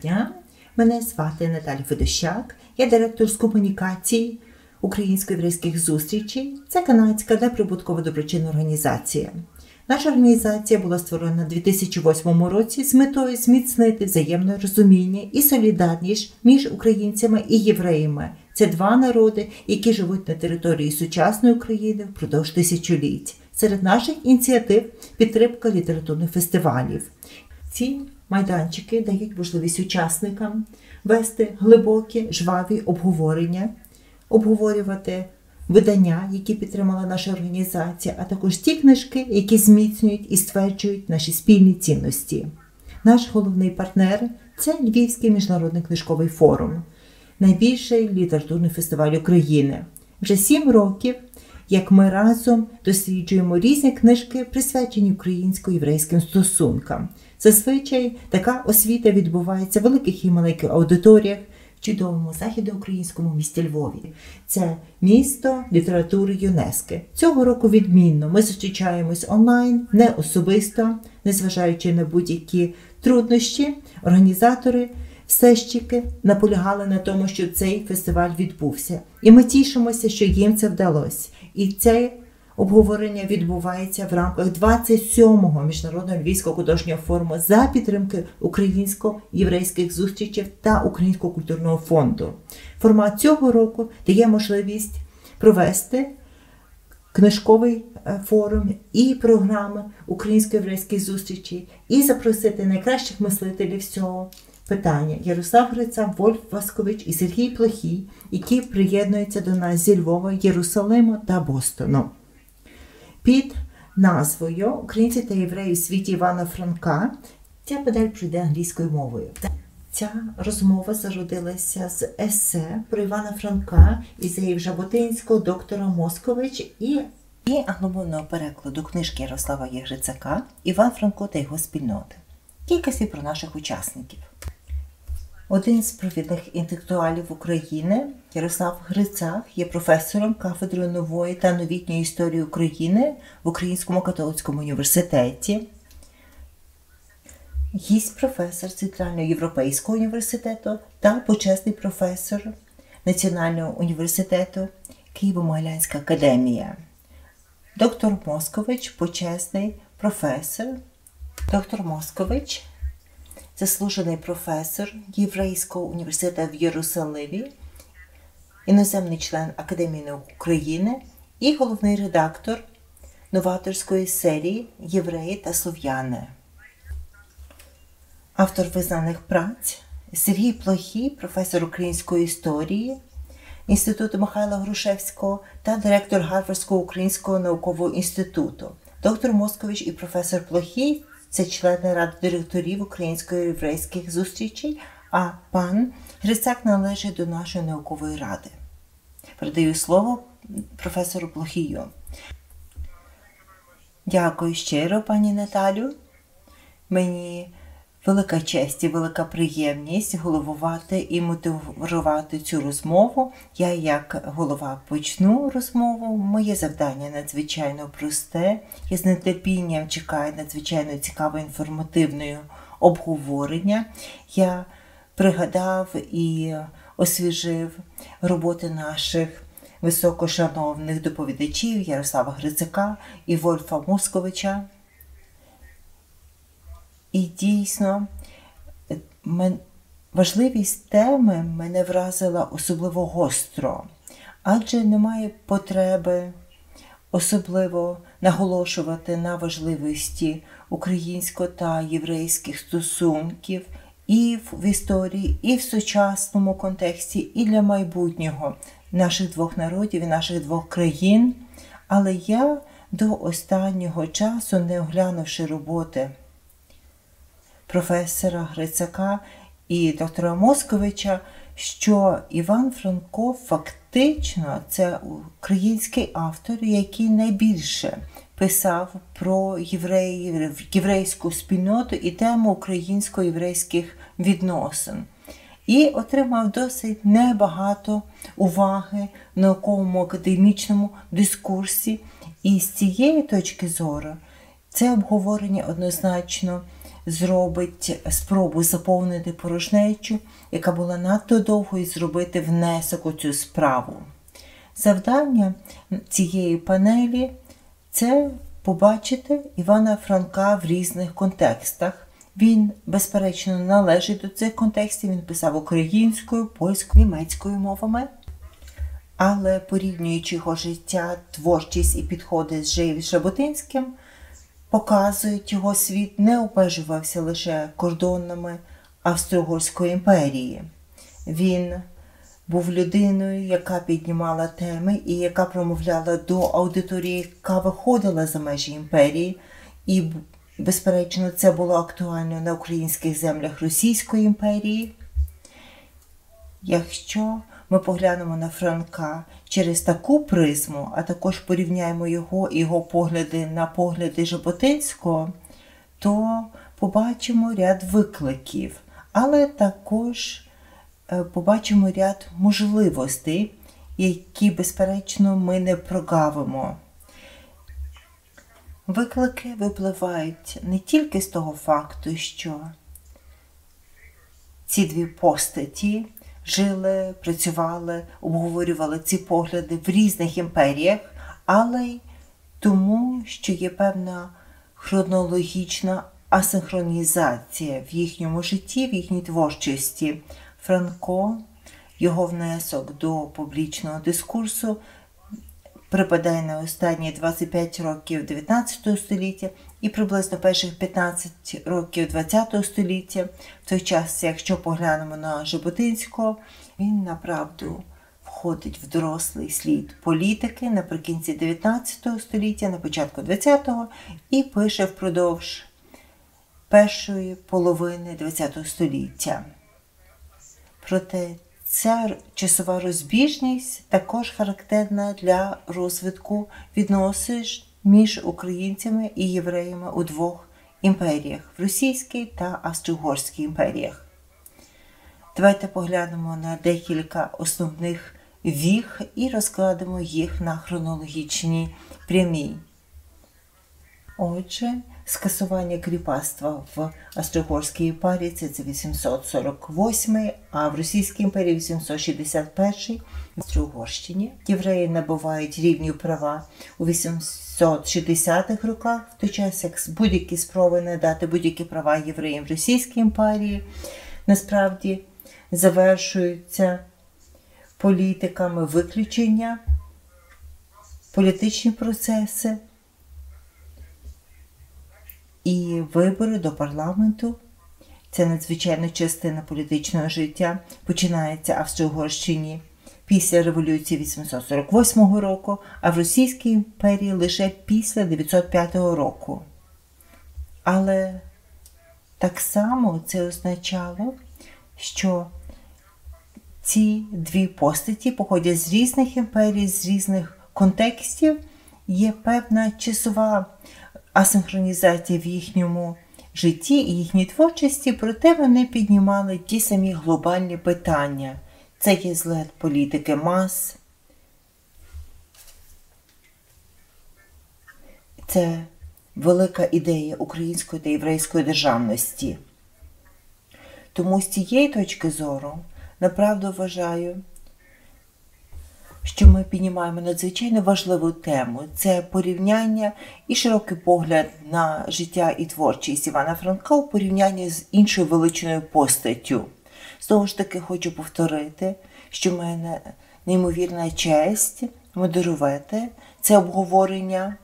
дня! Мене звати Наталя Федощак, я директор з комунікацій українсько-єврейських зустрічей. Це канадська неприбуткова доброчинна організація. Наша організація була створена у 2008 році з метою зміцнити взаємне розуміння і солідарність між українцями і євреями. Це два народи, які живуть на території сучасної України впродовж тисячоліть. Серед наших ініціатив – підтримка літературних фестивалів. Ці майданчики дають можливість учасникам вести глибокі, жваві обговорення, обговорювати видання, які підтримала наша організація, а також ті книжки, які зміцнюють і стверджують наші спільні цінності. Наш головний партнер – це Львівський міжнародний книжковий форум, найбільший літературний фестиваль України. Вже 7 років, як ми разом досліджуємо різні книжки, присвячені українсько-єврейським стосункам. Зазвичай така освіта відбувається в великих і маленьких аудиторіях, в чудовому західноукраїнському місті Львові. Це місто літератури ЮНЕСКО. Цього року відмінно ми зустрічаємось онлайн, не особисто, незважаючи на будь-які труднощі, організатори все ж таки наполягали на тому, що цей фестиваль відбувся. І ми тішимося, що їм це вдалося. І це обговорення відбувається в рамках 27-го Міжнародного Львівського художнього форуму за підтримки українсько-єврейських зустрічей та Українського культурного фонду. Формат цього року дає можливість провести книжковий форум і програми українсько-єврейських зустрічей і запросити найкращих мислителів цього питання. Ярослав Грицак, Вольф Москович і Сергій Плохій, які приєднуються до нас зі Львова, Єрусалиму та Бостону. Під назвою «Українці та євреї у світі Івана Франка» ця педаль пройде англійською мовою. Ця розмова зародилася з есе про Івана Франка і Зеєв Жаботинського, доктора Москович і англомовного перекладу книжки Ярослава Грицака «Іван Франко та його спільноти». Кілька слів про наших учасників. Один з провідних інтелектуалів України, Ярослав Грицак, є професором кафедри нової та новітньої історії України в Українському католицькому університеті. Гість професор Центральноєвропейського університету та почесний професор Національного університету Києво-Могилянська академія. Доктор Москович, почесний професор. Доктор Москович – заслужений професор Єврейського університету в Єрусалимі, іноземний член Академії наук України і головний редактор новаторської серії «Євреї та Слов'яни». Автор визнаних праць Сергій Плохій, професор української історії Інституту Михайла Грушевського та директор Гарвардського українського наукового інституту. Доктор Москович і професор Плохій – це члени Ради директорів українсько-єврейських зустрічей, а пан Грицак належить до нашої наукової ради. Передаю слово професору Плохію. Дякую щиро, пані Наталю. Мені велика честь і велика приємність головувати і мотивувати цю розмову. Я як голова почну розмову. Моє завдання надзвичайно просте. Я з нетерпінням чекаю надзвичайно цікаве інформативне обговорення. Я пригадав і освіжив роботи наших високошановних доповідачів Ярослава Грицака і Вольфа Московича. І дійсно, важливість теми мене вразила особливо гостро, адже немає потреби особливо наголошувати на важливості українсько- та єврейських стосунків і в історії, і в сучасному контексті, і для майбутнього наших двох народів і наших двох країн. Але я до останнього часу, не оглянувши роботи професора Грицака і доктора Московича, що Іван Франко фактично це український автор, який найбільше писав про єврейську спільноту і тему українсько-єврейських відносин. І отримав досить небагато уваги в науковому академічному дискурсі. І з цієї точки зору це обговорення однозначно зробить спробу заповнити порожнечу, яка була надто довгою, і зробити внесок у цю справу. Завдання цієї панелі – це побачити Івана Франка в різних контекстах. Він, безперечно, належить до цих контекстів, він писав українською, польською, німецькою мовами. Але порівнюючи його життя, творчість і підходи з Зеєвом Жаботинським, показують, його світ не обмежувався лише кордонами Австро-Угорської імперії. Він був людиною, яка піднімала теми і яка промовляла до аудиторії, яка виходила за межі імперії. І, безперечно, це було актуально на українських землях Російської імперії. Якщо ми поглянемо на Франка через таку призму, а також порівняємо його і його погляди на погляди Жаботинського, то побачимо ряд викликів, але також побачимо ряд можливостей, які, безперечно, ми не прогавимо. Виклики випливають не тільки з того факту, що ці дві постаті жили, працювали, обговорювали ці погляди в різних імперіях, але й тому, що є певна хронологічна асинхронізація в їхньому житті, в їхній творчості. Франко, його внесок до публічного дискурсу припадає на останні 25 років 19 століття і приблизно перших 15 років 20 століття. В той час, якщо поглянемо на Жаботинського, він, направду, входить в дорослий слід політики наприкінці 19 століття, на початку 20-го, і пише впродовж першої половини 20 століття. Проте ця часова розбіжність також характерна для розвитку відносин між українцями і євреями у двох імперіях – в Російській та Австро-Угорській імперіях. Давайте поглянемо на декілька основних віг і розкладемо їх на хронологічні прямі. Отже, скасування кріпацтва в Австро-Угорській імперії – це 848, а в Російській імперії – 861. В Австро-Угорщині євреї набувають рівні права у 860-х роках, в той час як будь-які спроби надати будь-які права євреям в Російській імперії насправді завершуються політиками виключення, політичні процеси і вибори до парламенту. Це надзвичайна частина політичного життя. Починається в Австро-Угорщині після революції 1848 року, а в Російській імперії лише після 1905 року. Але так само це означало, що ці дві постаті походять з різних імперій, з різних контекстів. Є певна часова асинхронізація в їхньому житті і їхній творчості, проте вони піднімали ті самі глобальні питання. Це є злет політики мас, це велика ідея української та єврейської державності. Тому з цієї точки зору, направду вважаю, що ми піднімаємо надзвичайно важливу тему – це порівняння і широкий погляд на життя і творчість Івана Франка у порівнянні з іншою величною постаттю. Знову ж таки хочу повторити, що в мене неймовірна честь модерувати це обговорення,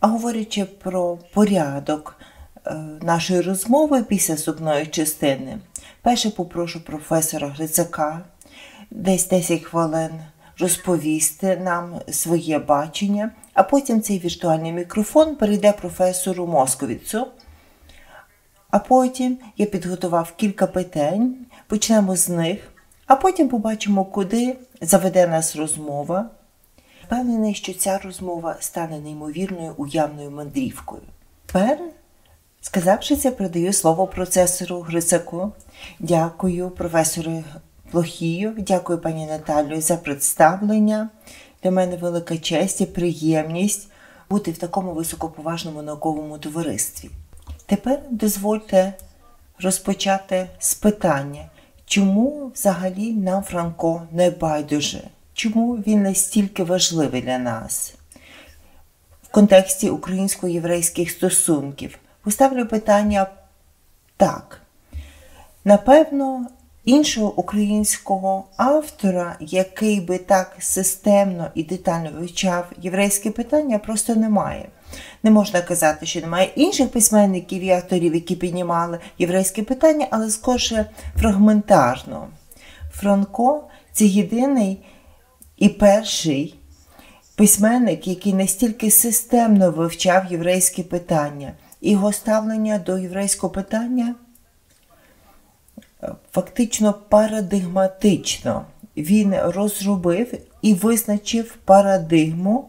а говорячи про порядок нашої розмови після вступної частини, перше попрошу професора Грицака десь 10 хвилин розповісти нам своє бачення, а потім цей віртуальний мікрофон перейде професору Московицю. А потім я підготував кілька питань, почнемо з них, а потім побачимо, куди заведе нас розмова. Впевнений, що ця розмова стане неймовірною уявною мандрівкою. Тепер, сказавши це, передаю слово професору Грицаку. Дякую, професору Плохію, дякую пані Наталію за представлення. Для мене велика честь і приємність бути в такому високоповажному науковому товаристві. Тепер дозвольте розпочати з питання, чому взагалі нам Франко не байдуже? Чому він настільки важливий для нас в контексті українсько-єврейських стосунків? Поставлю питання так. Напевно, іншого українського автора, який би так системно і детально вивчав єврейське питання, просто немає. Не можна казати, що немає інших письменників і авторів, які піднімали єврейське питання, але скорше фрагментарно. Франко – це єдиний і перший письменник, який настільки системно вивчав єврейське питання. Його ставлення до єврейського питання фактично парадигматично. Він розробив і визначив парадигму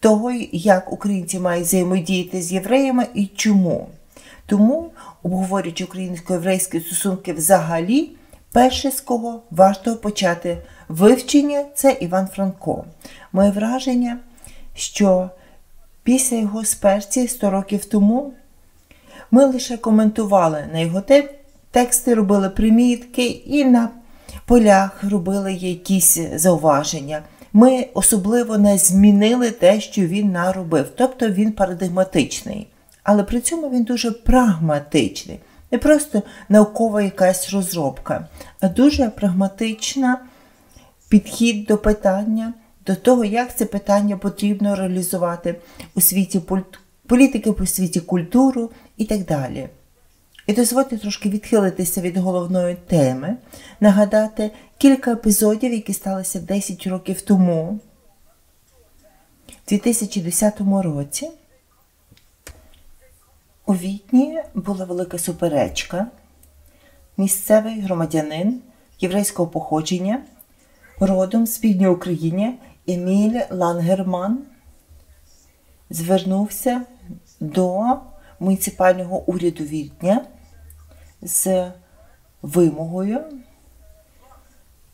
того, як українці мають взаємодіяти з євреями і чому. Тому, обговорюючи українсько-єврейські стосунки взагалі, перше, з кого варто почати вивчення, це Іван Франко. Моє враження, що після його смерті 100 років тому ми лише коментували на його тексти, робили примітки і на полях робили якісь зауваження. Ми особливо не змінили те, що він наробив, тобто він парадигматичний. Але при цьому він дуже прагматичний. Не просто наукова якась розробка, а дуже прагматична підхід до питання, до того, як це питання потрібно реалізувати у світі політики, у світі культуру і так далі. І дозвольте трошки відхилитися від головної теми, нагадати кілька епізодів, які сталися 10 років тому, в 2010 році. У Відні була велика суперечка. Місцевий громадянин єврейського походження, родом з Півдня України, Еміль Лангерман, звернувся до муніципального уряду Відня з вимогою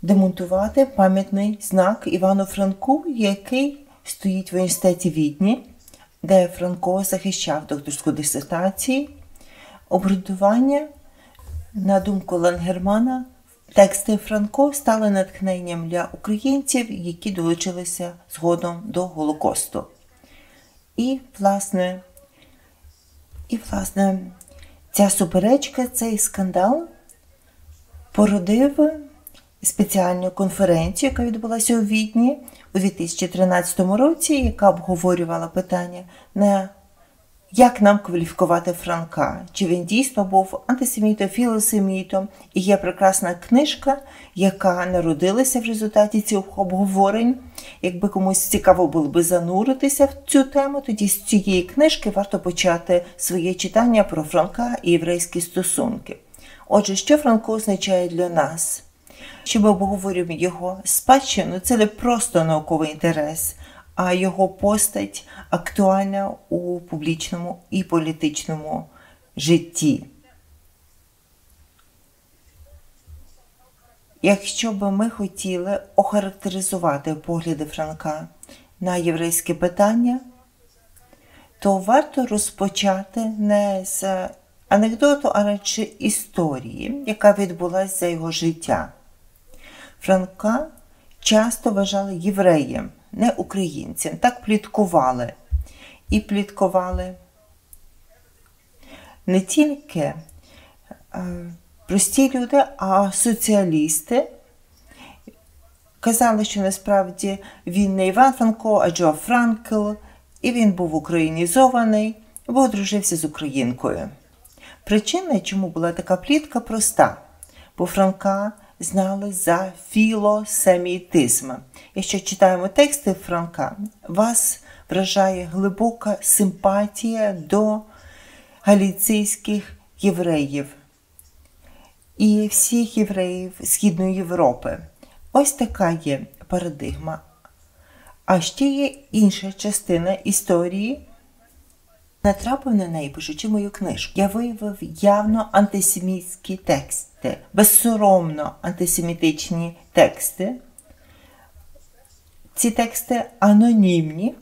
демонтувати пам'ятний знак Івану Франку, який стоїть в університеті Відні, де Франко захищав докторську дисертацію, обґрунтування, на думку Лангермана, тексти Франко стали натхненням для українців, які долучилися згодом до Голокосту. І, власне, ця суперечка, цей скандал породив спеціальну конференцію, яка відбулася у Відні у 2013 році, яка обговорювала питання, як нам кваліфікувати Франка, чи він дійсно був антисемітом, філосемітом. І є прекрасна книжка, яка народилася в результаті цих обговорень. Якби комусь цікаво було би зануритися в цю тему, тоді з цієї книжки варто почати своє читання про Франка і єврейські стосунки. Отже, що Франко означає для нас? Що ми обговорюємо його спадщину, це не просто науковий інтерес, а його постать актуальна у публічному і політичному житті. Якщо би ми хотіли охарактеризувати погляди Франка на єврейське питання, то варто розпочати не з анекдоту, а радше історії, яка відбулася за його життя. Франка часто вважали євреєм, не українцям. Так пліткували. І пліткували не тільки прості люди, а соціалісти. Казали, що насправді він не Іван Франко, а Джо Франкл. І він був українізований, бо одружився з українкою. Причина, чому була така плітка, проста. Бо Франка знали за філосемітизм. Якщо читаємо тексти Франка, вас вражає глибока симпатія до галіційських євреїв і всіх євреїв Східної Європи. Ось така є парадигма. А ще є інша частина історії. Натрапив на неї, пишучи мою книжку. Я виявив явно антисемітські тексти, безсоромно антисемітичні тексти. Ці тексти анонімні,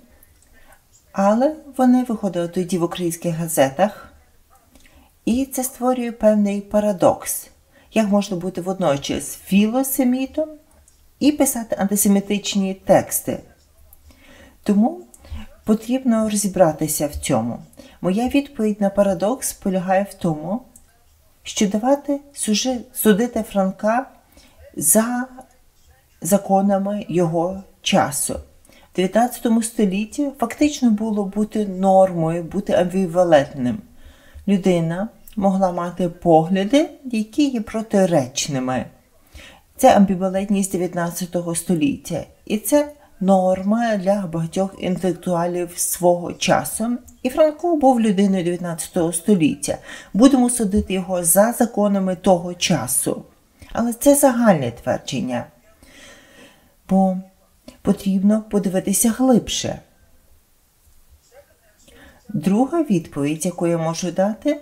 але вони виходили тоді в українських газетах. І це створює певний парадокс. Як можна бути водночас філосемітом і писати антисемітичні тексти? Тому потрібно розібратися в цьому. Моя відповідь на парадокс полягає в тому, що давати судити Франка за законами його часу. В 19 столітті фактично було бути нормою, бути амбівалентним. Людина могла мати погляди, які є протиречними. Це амбівалентність 19 століття. І це норма для багатьох інтелектуалів свого часу. І Франко був людиною 19 століття. Будемо судити його за законами того часу. Але це загальне твердження. Бо потрібно подивитися глибше. Друга відповідь, яку я можу дати,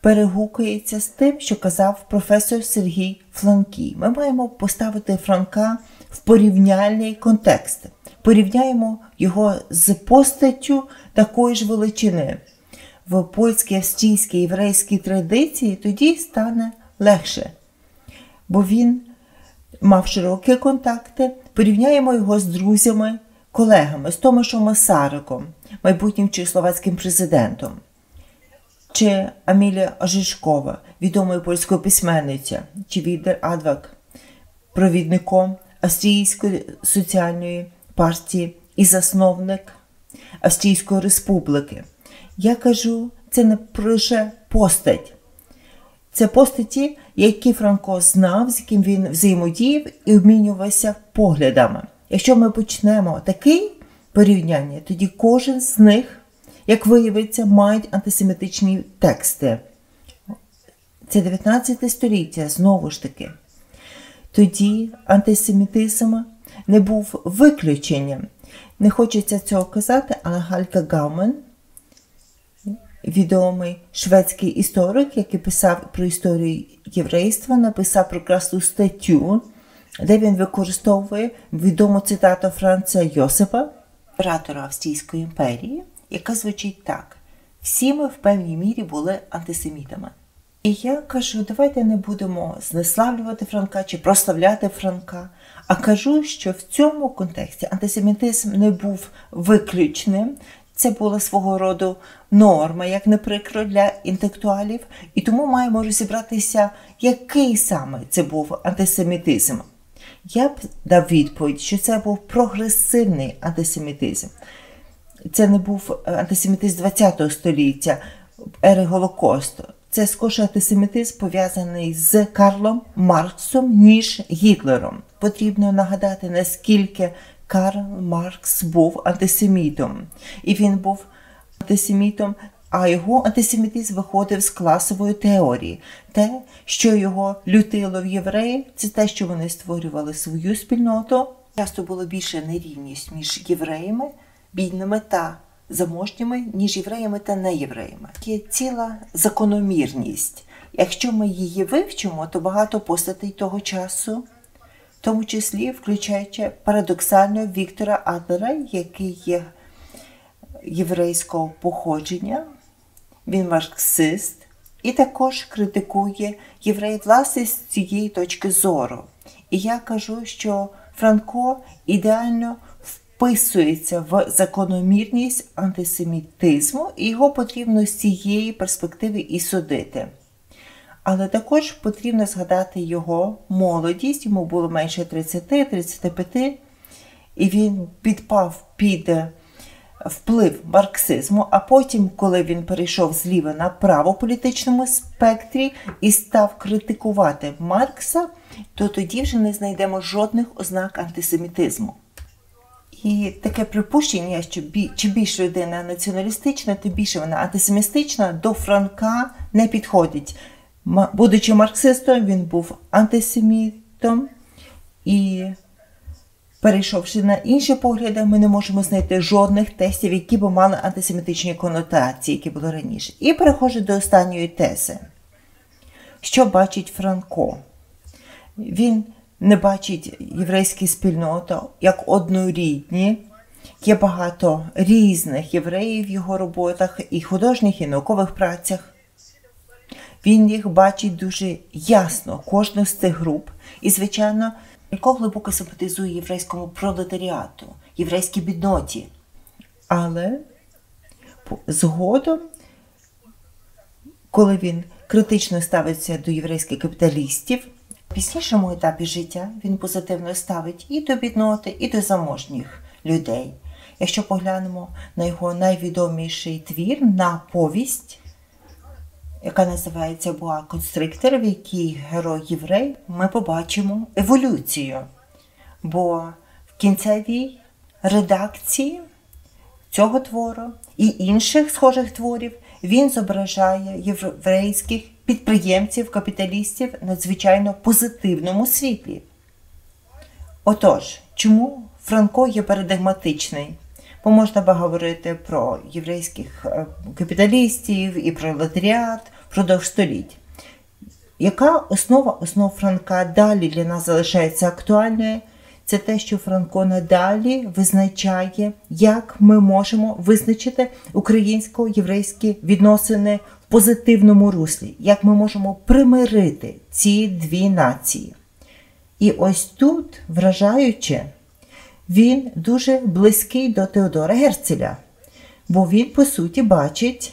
перегукується з тим, що казав професор Сергій Плохій. Ми маємо поставити Франка в порівняльний контекст. Порівняємо його з постаттю такої ж величини. В польській, австрійській, єврейській традиції тоді стане легше. Бо він мав широкі контакти. Порівняємо його з друзями, колегами, з Томашом Масариком, майбутнім чехословацьким президентом, чи Амілія Ожишкова, відомою польською письменницею, чи Віктор Адлер, провідником Австрійської соціальної партії і засновник Австрійської республіки. Я кажу, це не лише постать. Це постаті, які Франко знав, з яким він взаємодіяв і обмінювався поглядами. Якщо ми почнемо таке порівняння, тоді кожен з них, як виявиться, мають антисемітичні тексти. Це 19 століття, знову ж таки. Тоді антисемітизм не був виключенням. Не хочеться цього казати, але Галька Гаумен, відомий шведський історик, який писав про історію єврейства, написав прекрасну статтю, де він використовує відому цитату Франца Йосипа, імператора Австрійської імперії, яка звучить так: «Всі ми в певній мірі були антисемітами». І я кажу, давайте не будемо знеславлювати Франка чи прославляти Франка, а кажу, що в цьому контексті антисемітизм не був виключним. Це була свого роду норма, як не прикро для інтелектуалів, і тому маємо розібратися, який саме це був антисемітизм. Я б дав відповідь, що це був прогресивний антисемітизм. Це не був антисемітизм ХХ століття, ери Голокосту. Це скорше антисемітизм пов'язаний з Карлом Марксом, ніж Гітлером. Потрібно нагадати, наскільки Карл Маркс був антисемітом. І він був антисемітом, а його антисемітизм виходив з класової теорії. Те, що його лютило в євреї, це те, що вони створювали свою спільноту. Часто було більше нерівність між євреями, бідними та заможніми, ніж євреями та неєвреями. Є ціла закономірність. Якщо ми її вивчимо, то багато постатей того часу, в тому числі включаючи парадоксально Віктора Адлера, який є єврейського походження, він марксист, і також критикує євреїв власне з цієї точки зору. І я кажу, що Франко ідеально вписується в закономірність антисемітизму, і його потрібно з цієї перспективи і судити. Але також потрібно згадати його молодість, йому було менше 30-35, і він підпав під вплив марксизму, а потім, коли він перейшов зліва направо в політичному спектрі і став критикувати Маркса, то тоді вже не знайдемо жодних ознак антисемітизму. І таке припущення, що чим більш людина націоналістична, тим більше вона антисемітична, до Франка не підходить. Будучи марксистом, він був антисемітом, і перейшовши на інші погляди, ми не можемо знайти жодних тестів, які б мали антисемітичні конотації, які були раніше. І переходжу до останньої тези. Що бачить Франко? Він не бачить єврейську спільноту як однорідні. Є багато різних євреїв в його роботах, і художніх, і наукових працях. Він їх бачить дуже ясно, кожну з цих груп. І, звичайно, Франко глибоко симпатизує єврейському пролетаріату, єврейській бідноті. Але згодом, коли він критично ставиться до єврейських капіталістів, в пізнішому етапі життя він позитивно ставить і до бідноти, і до заможніх людей. Якщо поглянемо на його найвідоміший твір, на повість, яка називається «Боа конструктор», в якій герой-єврей, ми побачимо еволюцію. Бо в кінцевій редакції цього твору і інших схожих творів він зображає єврейських підприємців, капіталістів в надзвичайно позитивному світлі. Отож, чому Франко є парадигматичний? Бо можна би говорити про єврейських капіталістів і пролетаріат впродовж століть. Яка основа Франка далі для нас залишається актуальною? Це те, що Франко надалі визначає, як ми можемо визначити українсько-єврейські відносини в позитивному руслі, як ми можемо примирити ці дві нації. І ось тут, вражаюче, він дуже близький до Теодора Герцеля, бо він, по суті, бачить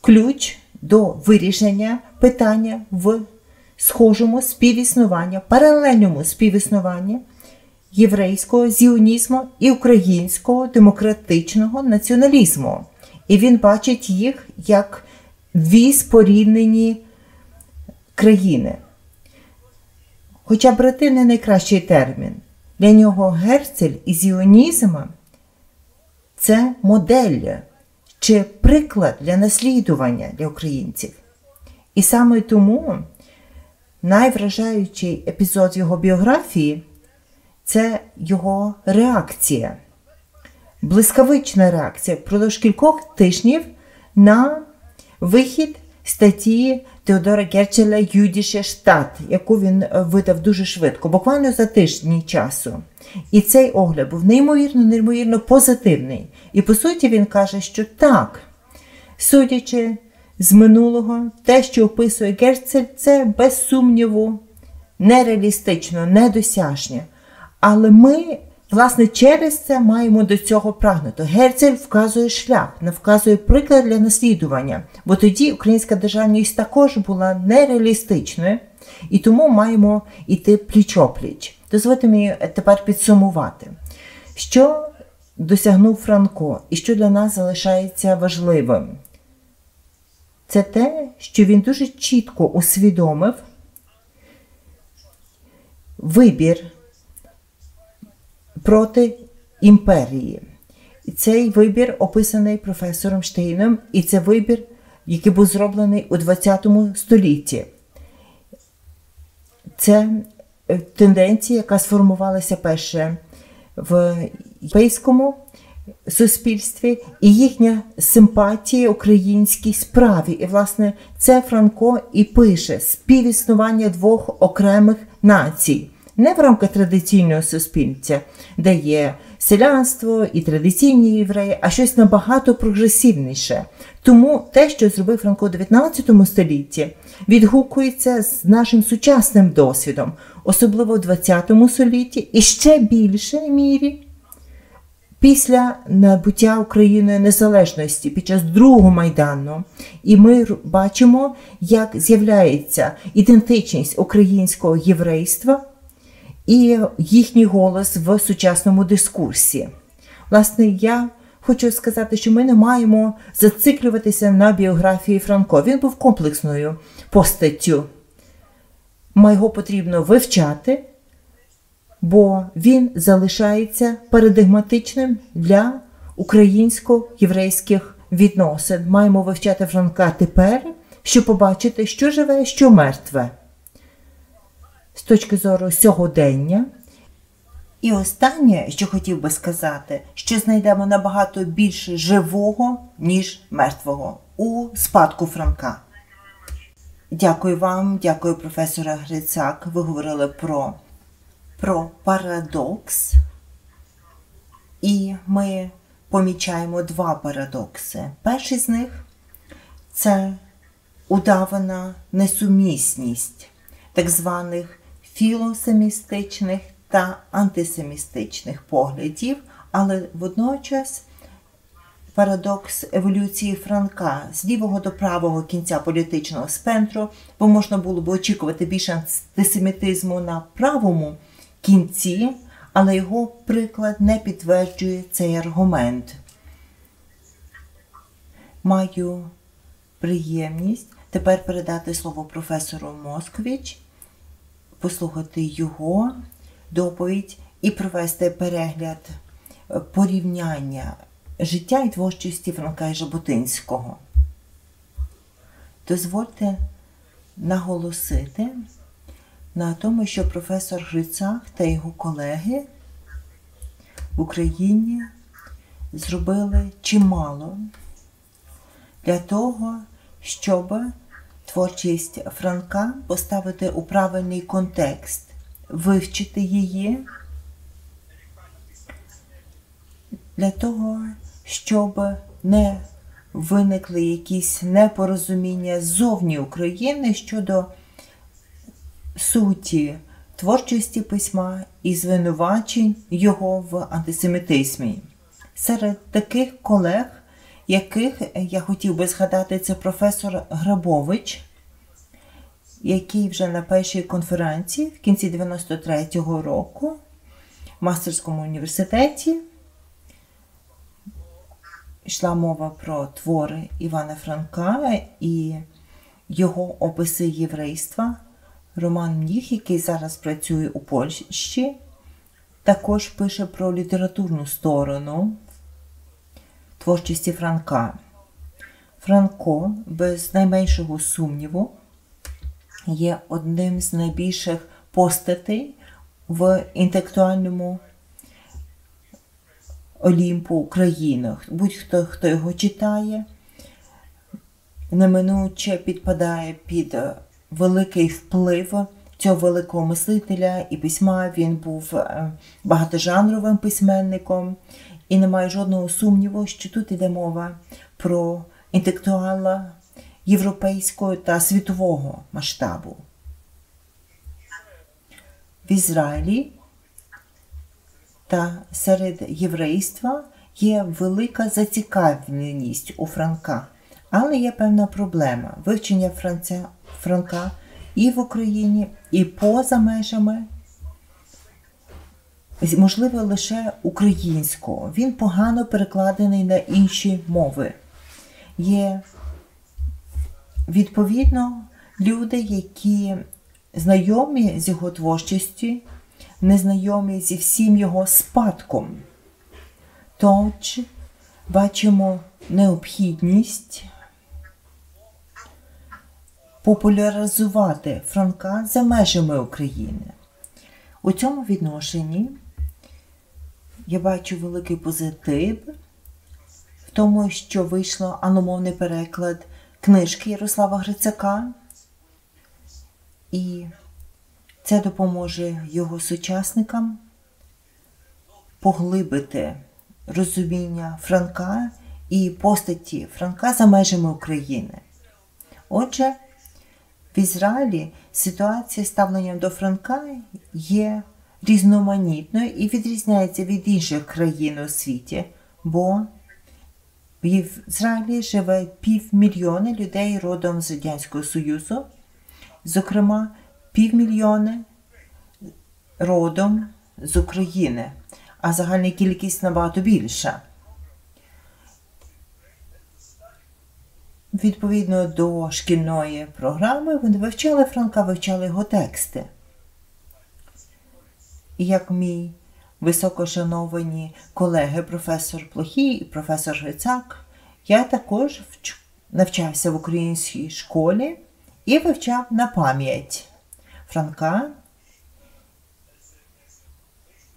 ключ до вирішення питання в схожому співіснуванні, паралельному співіснуванні єврейського зіонізму і українського демократичного націоналізму. І він бачить їх як дві споріднені країни. Хоча брати не найкращий термін. Для нього Герцель і зіонізм – це модель чи приклад для наслідування для українців. І саме тому найвражаючий епізод його біографії – це його реакція, блискавична реакція впродовж кількох тижнів на вихід статті Теодора Герцеля «Юдішештат», яку він видав дуже швидко, буквально за тиждень часу. І цей огляд був неймовірно позитивний. І, по суті, він каже, що так, судячи з минулого, те, що описує Герцель, це, без сумніву, нереалістично, недосяжне. Але ми, власне, через це маємо до цього прагнути. Герцель вказує шлях, не вказує приклад для наслідування, бо тоді українська державність також була нереалістичною, і тому маємо йти пліч-опліч. Дозвольте мені тепер підсумувати, що досягнув Франко і що для нас залишається важливим. Це те, що він дуже чітко усвідомив вибір проти імперії. І цей вибір описаний професором Штейном, і це вибір, який був зроблений у ХХ столітті. Це тенденція, яка сформувалася перше в європейському суспільстві, і їхня симпатія українській справі. І, власне, це Франко і пише – співіснування двох окремих націй. Не в рамках традиційного суспільства, де є селянство і традиційні євреї, а щось набагато прогресивніше. Тому те, що зробив Франко у XIX столітті, відгукується з нашим сучасним досвідом, особливо у ХХ столітті, і ще більшій мірі після набуття Україною незалежності, під час Другого Майдану. І ми бачимо, як з'являється ідентичність українського єврейства і їхній голос в сучасному дискурсі. Власне, я хочу сказати, що ми не маємо зациклюватися на біографії Франко. Він був комплексною постаттю. Його потрібно вивчати, бо він залишається парадигматичним для українсько-єврейських відносин. Маємо вивчати Франка тепер, щоб побачити, що живе, що мертве. З точки зору сьогодення. І останнє, що хотів би сказати, що знайдемо набагато більше живого, ніж мертвого у спадку Франка. Дякую вам, дякую професора Грицак. Ви говорили про парадокс. І ми помічаємо два парадокси. Перший з них – це удавана несумісність так званих філосемістичних та антисемістичних поглядів, але водночас парадокс еволюції Франка з лівого до правого кінця політичного спектру, бо можна було б очікувати більше антисемітизму на правому кінці, але його приклад не підтверджує цей аргумент. Маю приємність тепер передати слово професору Москович, послухати його доповідь і провести перегляд порівняння життя і творчості Франка і Жаботинського. Дозвольте наголосити на тому, що професор Грицак та його колеги в Україні зробили чимало для того, щоб творчість Франка поставити у правильний контекст, вивчити її для того, щоб не виникли якісь непорозуміння ззовні України щодо суті творчості письма і звинувачень його в антисемітизмі. Серед таких колег, яких я хотів би згадати, це професор Грабович, який вже на першій конференції в кінці 93-го року в Мастерському університеті йшла мова про твори Івана Франка і його описи єврейства. Роман Мніх, який зараз працює у Польщі, також пише про літературну сторону творчості Франка. Франко, без найменшого сумніву, є одним з найбільших постатей в інтелектуальному Олімпу України. Будь-хто, хто його читає, неминуче підпадає під великий вплив цього великого мислителя і письма. Він був багатожанровим письменником. І немає жодного сумніву, що тут йде мова про інтелектуала європейського та світового масштабу. В Ізраїлі та серед єврейства є велика зацікавленість у Франка. Але є певна проблема. Вивчення Франка і в Україні, і поза межами можливо лише українського. Він погано перекладений на інші мови. Є, відповідно, люди, які знайомі з його творчістю, не знайомі зі всім його спадком. Тож бачимо необхідність популяризувати Франка за межами України. У цьому відношенні я бачу великий позитив в тому, що вийшло англомовний переклад книжки Ярослава Грицака, і це допоможе його сучасникам поглибити розуміння Франка і постаті Франка за межами України. Отже, в Ізраїлі ситуація з ставленням до Франка є різноманітною і відрізняється від інших країн у світі, бо в Ізраїлі живе 500 000 людей родом з Радянського Союзу, зокрема 500 000 родом з України, а загальна кількість набагато більша. Відповідно до шкільної програми, вони вивчали Франка, вивчали його тексти. І як мій високошановані колеги професор Плохій і професор Грицак, я також навчався в українській школі і вивчав на пам'ять Франка.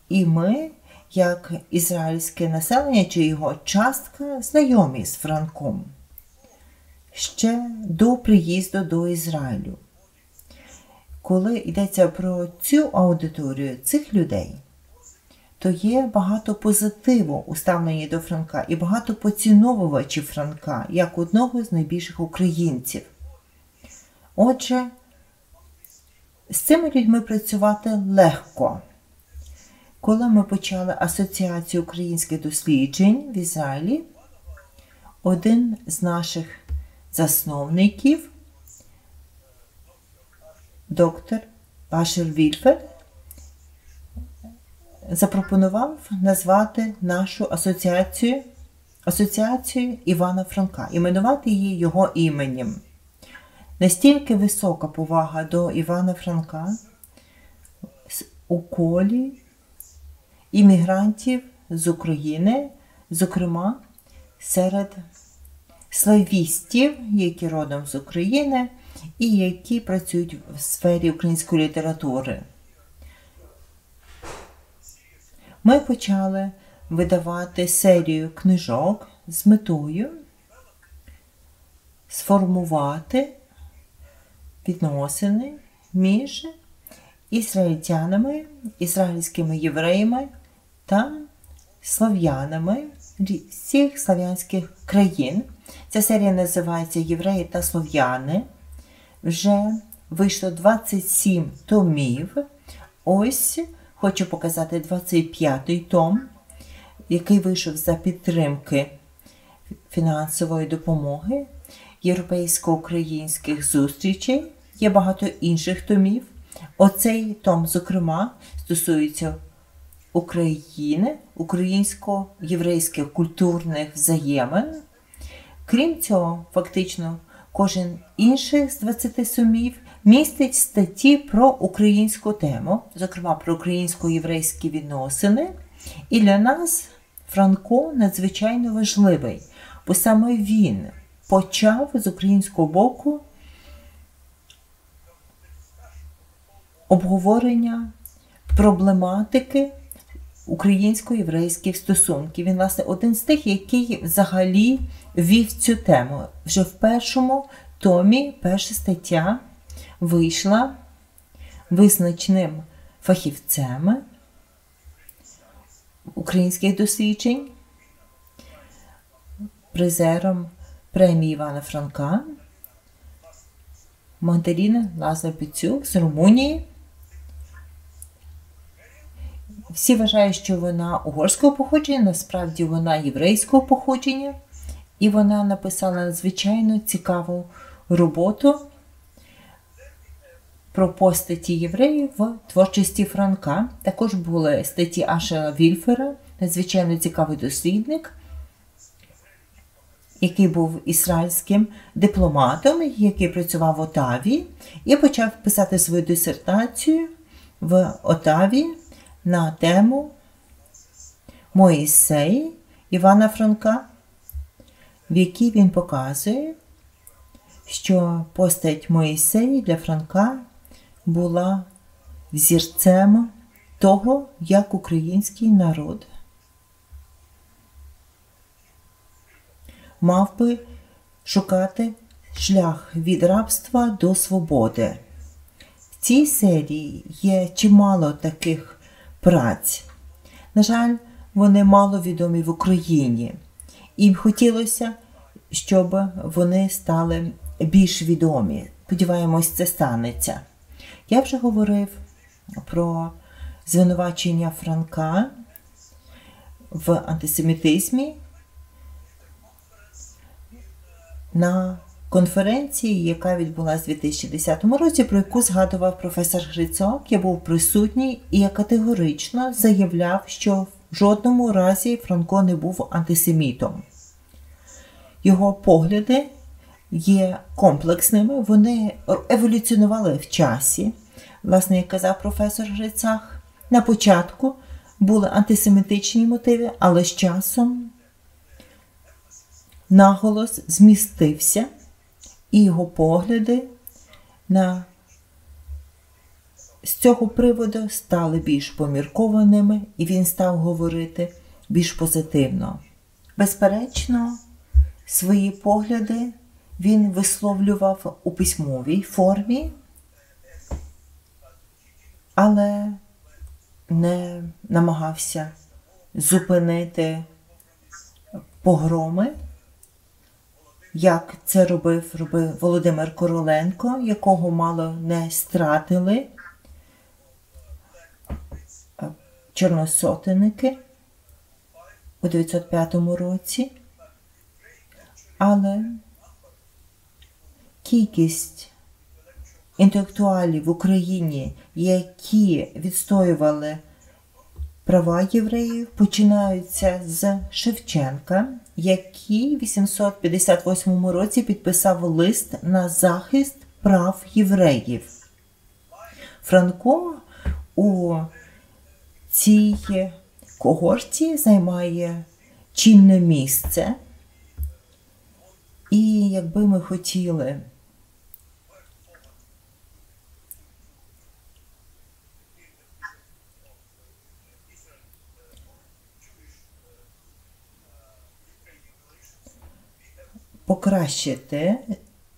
І ми, як ізраїльське населення чи його частка, знайомі з Франком ще до приїзду до Ізраїлю. Коли йдеться про цю аудиторію, цих людей, то є багато позитиву у ставленні до Франка і багато поціновувачів Франка, як одного з найбільших українців. Отже, з цими людьми працювати легко. Коли ми почали Асоціацію українських досліджень в Ізраїлі, один з наших засновників, доктор Ашел Вільфер, запропонував назвати нашу асоціацію Асоціацією Івана Франка, іменувати її його іменем. Настільки висока повага до Івана Франка у колі іммігрантів з України, зокрема серед славістів, які родом з України і які працюють в сфері української літератури. Ми почали видавати серію книжок з метою сформувати відносини між ізраїльтянами, ізраїльськими євреями та слов'янами всіх слов'янських країн. Ця серія називається «Євреї та слов'яни». Вже вийшло 27 томів. Ось хочу показати 25-й том, який вийшов за підтримки фінансової допомоги, європейсько-українських зустрічей. Є багато інших томів. Оцей том, зокрема, стосується України, українсько-єврейських культурних взаємин. Крім цього, фактично, кожен інший з 20 сумів містить статті про українську тему, зокрема, про українсько-єврейські відносини. І для нас Франко надзвичайно важливий, бо саме він почав з українського боку обговорення проблематики українсько-єврейських стосунків. Він, власне, один з тих, який взагалі вів цю тему. Вже в першому томі перша стаття вийшла визначним фахівцем українських досліджень, призером премії Івана Франка Мандеріна Лазар-Піцюк з Румунії. Всі вважають, що вона угорського походження, насправді вона єврейського походження. І вона написала надзвичайно цікаву роботу про постаті євреїв в творчості Франка. Також були статті Ашела Вільфера, надзвичайно цікавий дослідник, який був ізраїльським дипломатом, який працював в Отаві, і почав писати свою дисертацію в Отаві на тему «Моїсей» Івана Франка, в якій він показує, що постать Моїсея для Франка була взірцем того, як український народ мав би шукати шлях від рабства до свободи. В цій серії є чимало таких праць. На жаль, вони мало відомі в Україні. Їм хотілося, щоб вони стали більш відомі. Сподіваємось, це станеться. Я вже говорив про звинувачення Франка в антисемітизмі на конференції, яка відбулася в 2010 році, про яку згадував професор Грицак. Я був присутній і я категорично заявляв, що в жодному разі Франко не був антисемітом. Його погляди є комплексними, вони еволюціонували в часі. Власне, як казав професор Грицак, на початку були антисемітичні мотиви, але з часом наголос змістився, і його погляди з цього приводу стали більш поміркованими, і він став говорити більш позитивно. Безперечно, свої погляди він висловлював у письмовій формі, але не намагався зупинити погроми як це робив Володимир Короленко, якого мало не стратили чорносотеники у 1905 році. Але кількість інтелектуалів в Україні, які відстоювали права євреїв, починаються з Шевченка, який в 1858 році підписав лист на захист прав євреїв. Франко у цій когорті займає чинне місце. І якби ми хотіли покращити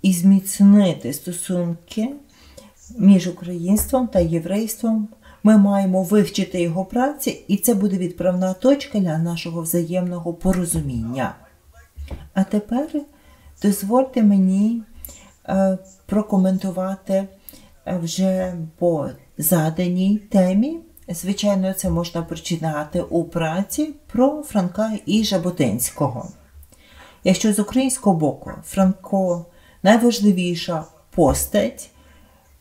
і зміцнити стосунки між українством та єврейством, ми маємо вивчити його праці, і це буде відправна точка для нашого взаємного порозуміння. А тепер дозвольте мені прокоментувати вже по заданій темі. Звичайно, це можна прочитати у праці про Франка і Жаботинського. Якщо з українського боку Франко найважливіша постать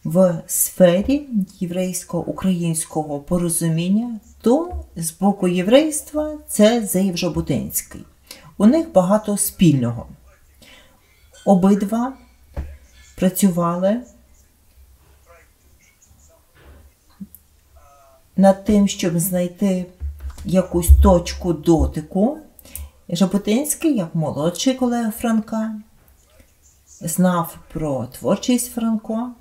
в сфері єврейсько-українського порозуміння, то з боку єврейства це Зеєв Жаботинський. У них багато спільного. Обидва працювали над тим, щоб знайти якусь точку дотику. Жаботинський, як молодший колега Франка, знав про творчість Франко.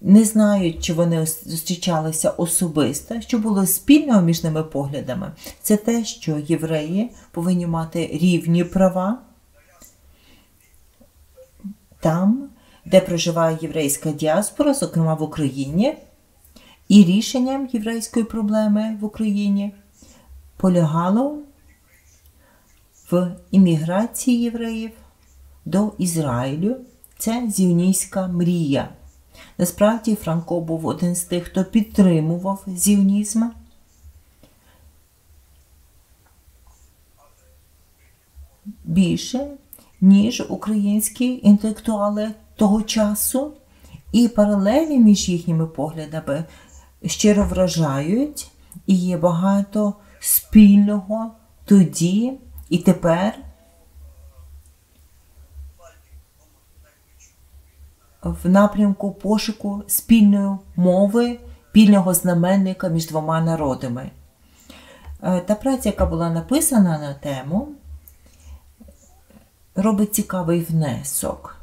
Не знають, чи вони зустрічалися особисто, що було спільного між ними поглядами. Це те, що євреї повинні мати рівні права там, де проживає єврейська діаспора, зокрема в Україні, і рішенням єврейської проблеми в Україні полягало в імміграції євреїв до Ізраїлю. Це зіоністська мрія. Насправді, Франко був один з тих, хто підтримував зіонізм. Більше, ніж українські інтелектуали того часу. І паралелі між їхніми поглядами щиро вражають, і є багато спільного тоді і тепер в напрямку пошуку спільної мови, спільного знаменника між двома народами. Та праця, яка була написана на тему, робить цікавий внесок.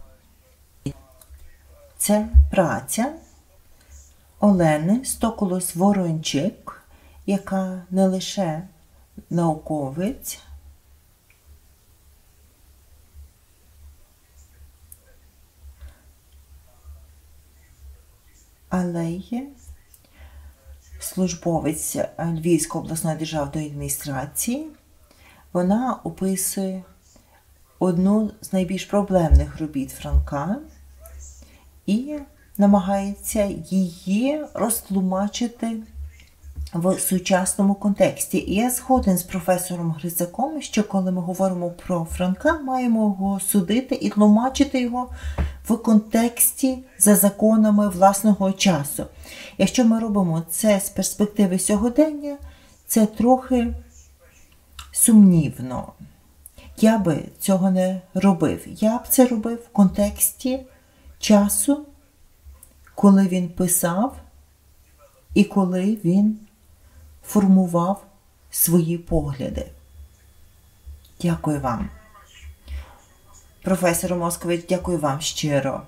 Це праця Олени Стоколос-Ворончик, яка не лише науковець, але є службовець Львівської обласної державної адміністрації. Вона описує одну з найбільш проблемних робіт Франка і намагається її розтлумачити в сучасному контексті. І я згоден з професором Грицаком, що коли ми говоримо про Франка, маємо його судити і тлумачити його в контексті за законами власного часу. Якщо ми робимо це з перспективи сьогодення, це трохи сумнівно. Я би цього не робив. Я б це робив в контексті часу, коли він писав і коли він формував свої погляди. Дякую вам. Професор Москович, дякую вам щиро.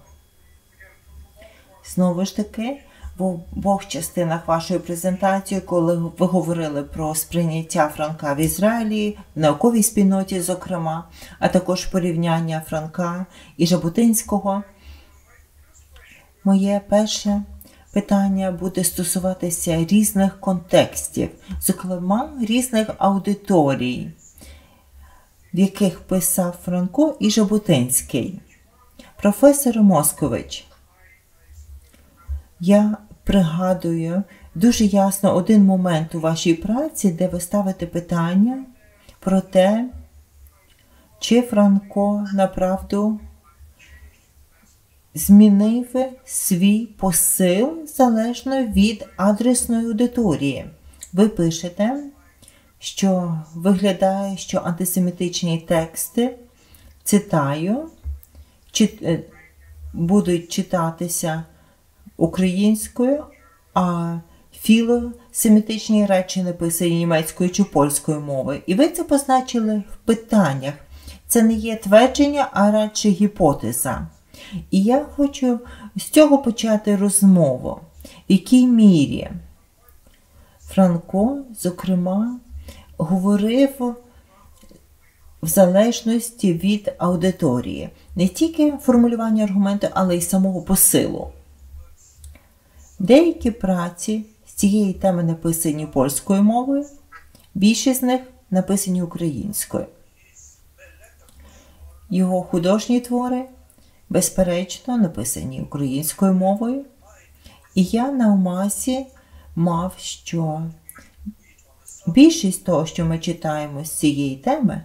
Знову ж таки, в обох частинах вашої презентації, коли ви говорили про сприйняття Франка в Ізраїлі, в науковій спільноті, зокрема, а також порівняння Франка і Жаботинського, моє перше питання буде стосуватися різних контекстів, зокрема, різних аудиторій. в яких писав Франко і Жаботинський. Професор Москович. Я пригадую дуже ясно один момент у вашій праці, де ви ставите питання про те, чи Франко направду змінив свій посил залежно від адресної аудиторії. Ви пишете, що виглядає, що антисемітичні тексти, цитаю, будуть читатися українською, а філосемітичні речі написані німецькою чи польською мовою. І ви це позначили в питаннях. Це не є твердження, а радше гіпотеза. І я хочу з цього почати розмову. В якій мірі Франко, зокрема, говорив в залежності від аудиторії. Не тільки формулювання аргументу, але й самого посилу. Деякі праці з цієї теми написані польською мовою, більшість з них написані українською. Його художні твори, безперечно, написані українською мовою. І я на умазі мав, що більшість того, що ми читаємо з цієї теми,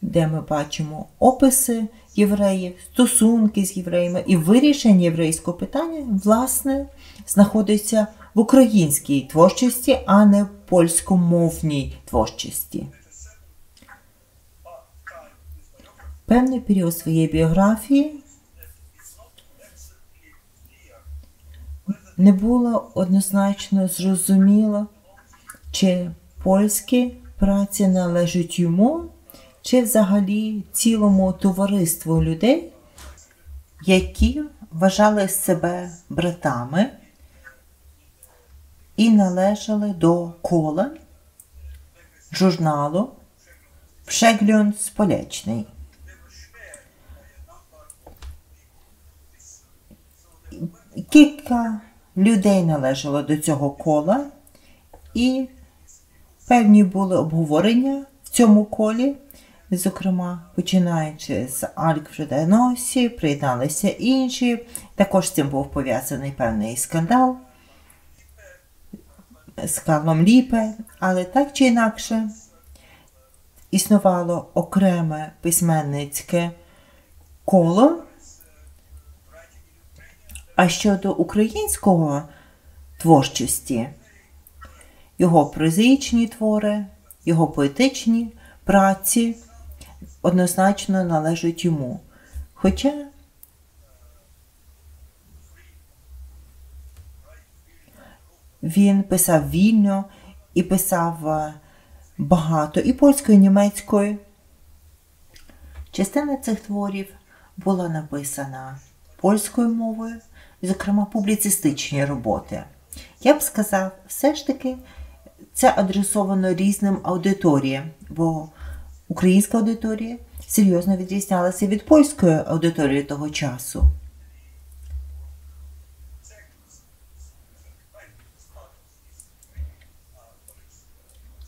де ми бачимо описи євреїв, стосунки з євреями і вирішення єврейського питання, власне, знаходиться в українській творчості, а не в польськомовній творчості. Певний період своєї біографії не було однозначно зрозуміло, чи польські праці належать йому, чи взагалі цілому товариству людей, які вважали себе братами і належали до кола журналу «Пшеглонд сполечний». Кілька людей належало до цього кола, і певні були обговорення в цьому колі. Зокрема, починаючи з Альгфреда-Носі, приєдналися інші. Також з цим був пов'язаний певний скандал з Карлом Ліпе. Але так чи інакше, існувало окреме письменницьке коло. А щодо українського творчості, його прозаїчні твори, його поетичні праці однозначно належать йому. Хоча він писав вільно і писав багато і польською, і німецькою. Частина цих творів була написана польською мовою, зокрема публіцистичні роботи. Я б сказав, все ж таки, це адресовано різним аудиторіям, бо українська аудиторія серйозно відрізнялася від польської аудиторії того часу.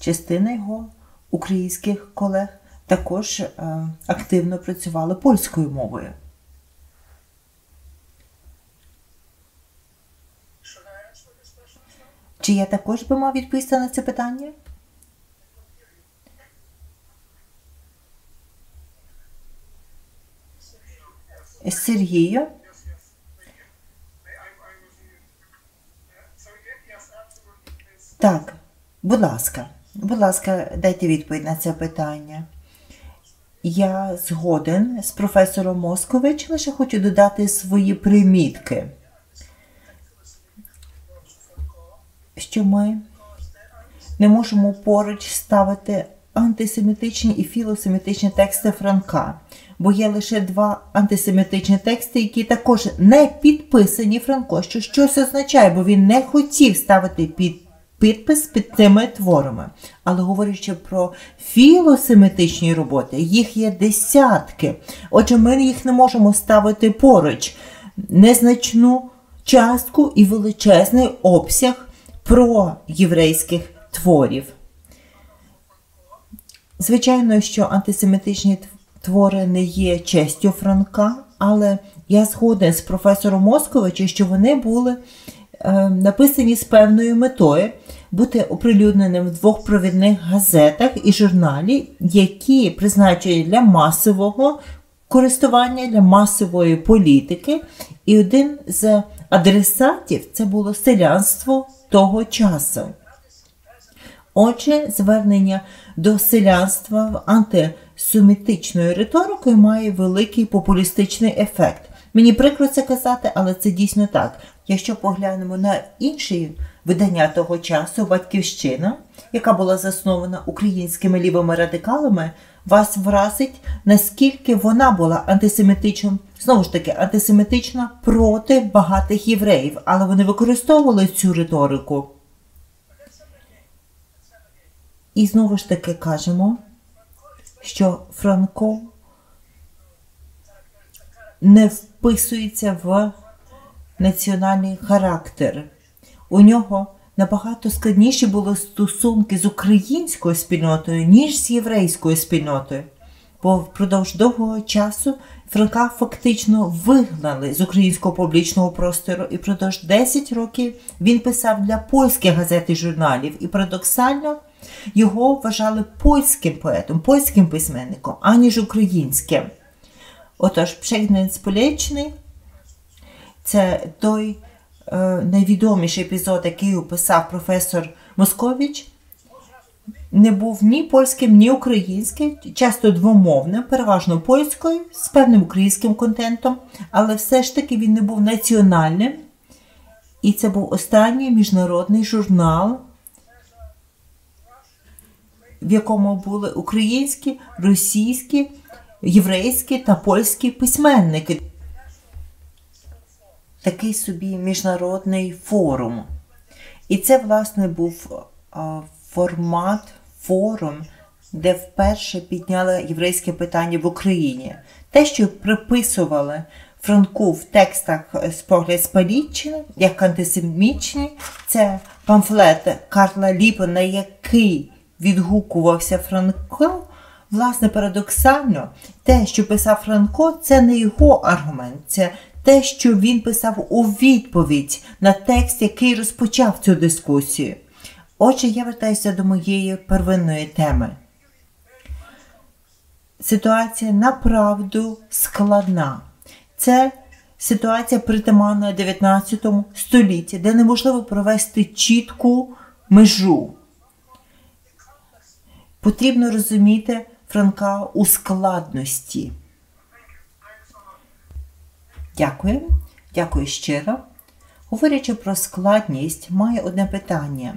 Частина його українських колег також активно працювала польською мовою. Чи я також би мав відповісти на це питання? Сергію? Так, будь ласка, дайте відповідь на це питання. Я згоден з професором Москович, лише хочу додати свої примітки. Що ми не можемо поруч ставити антисемітичні і філосемітичні тексти Франка, бо є лише два антисемітичні тексти, які також не підписані Франко, що щось означає, бо він не хотів ставити підпис під тими творами. Але говорячи про філосемітичні роботи, їх є десятки, отже ми їх не можемо ставити поруч. Незначну частку і величезний обсяг про єврейських творів. Звичайно, що антисемітичні твори не є честю Франка, але я згоден з професором Московичем, що вони були написані з певною метою бути оприлюдненим в двох провідних газетах і журналі, які призначені для масового користування, для масової політики. І один з адресатів – це було селянство того часу. Отже, звернення до селянства в антисемітичною риторикою має великий популістичний ефект. Мені прикро це казати, але це дійсно так. Якщо поглянемо на інші видання того часу, «Батьківщина», яка була заснована українськими лівими радикалами, вас вразить, наскільки вона була антисемітична, знову ж таки, антисемітична проти багатих євреїв, але вони використовували цю риторику. І знову ж таки кажемо, що Франко не вписується в національний характер. У нього набагато складніші були стосунки з українською спільнотою, ніж з єврейською спільнотою. Бо впродовж довгого часу Франка фактично вигнали з українського публічного простору, і впродовж 10 років він писав для польських газет і журналів. І парадоксально його вважали польським поетом, польським письменником, аніж українським. Отож, «Пшеглонд сполечний» – це той найвідоміший епізод, який описав професор Москович, не був ні польським, ні українським, часто двомовним, переважно польською, з певним українським контентом, але все ж таки він не був національним. І це був останній міжнародний журнал, в якому були українські, російські, єврейські та польські письменники. Такий собі міжнародний форум. І це, власне, був формат, форум, де вперше підняли єврейське питання в Україні. Те, що приписували Франку в текстах «Спогляд сполечний» як антисемітичні, це памфлет Карла Ліпа, на який відгукувався Франко, власне, парадоксально, те, що писав Франко, це не його аргумент, це те, що він писав у відповідь на текст, який розпочав цю дискусію. Отже, я вертаюся до моєї первинної теми. Ситуація направду складна. Це ситуація притаманна 19 столітті, де неможливо провести чітку межу. Потрібно розуміти Франка у складності. Дякую. Дякую щиро. Говорячи про складність, маю одне питання,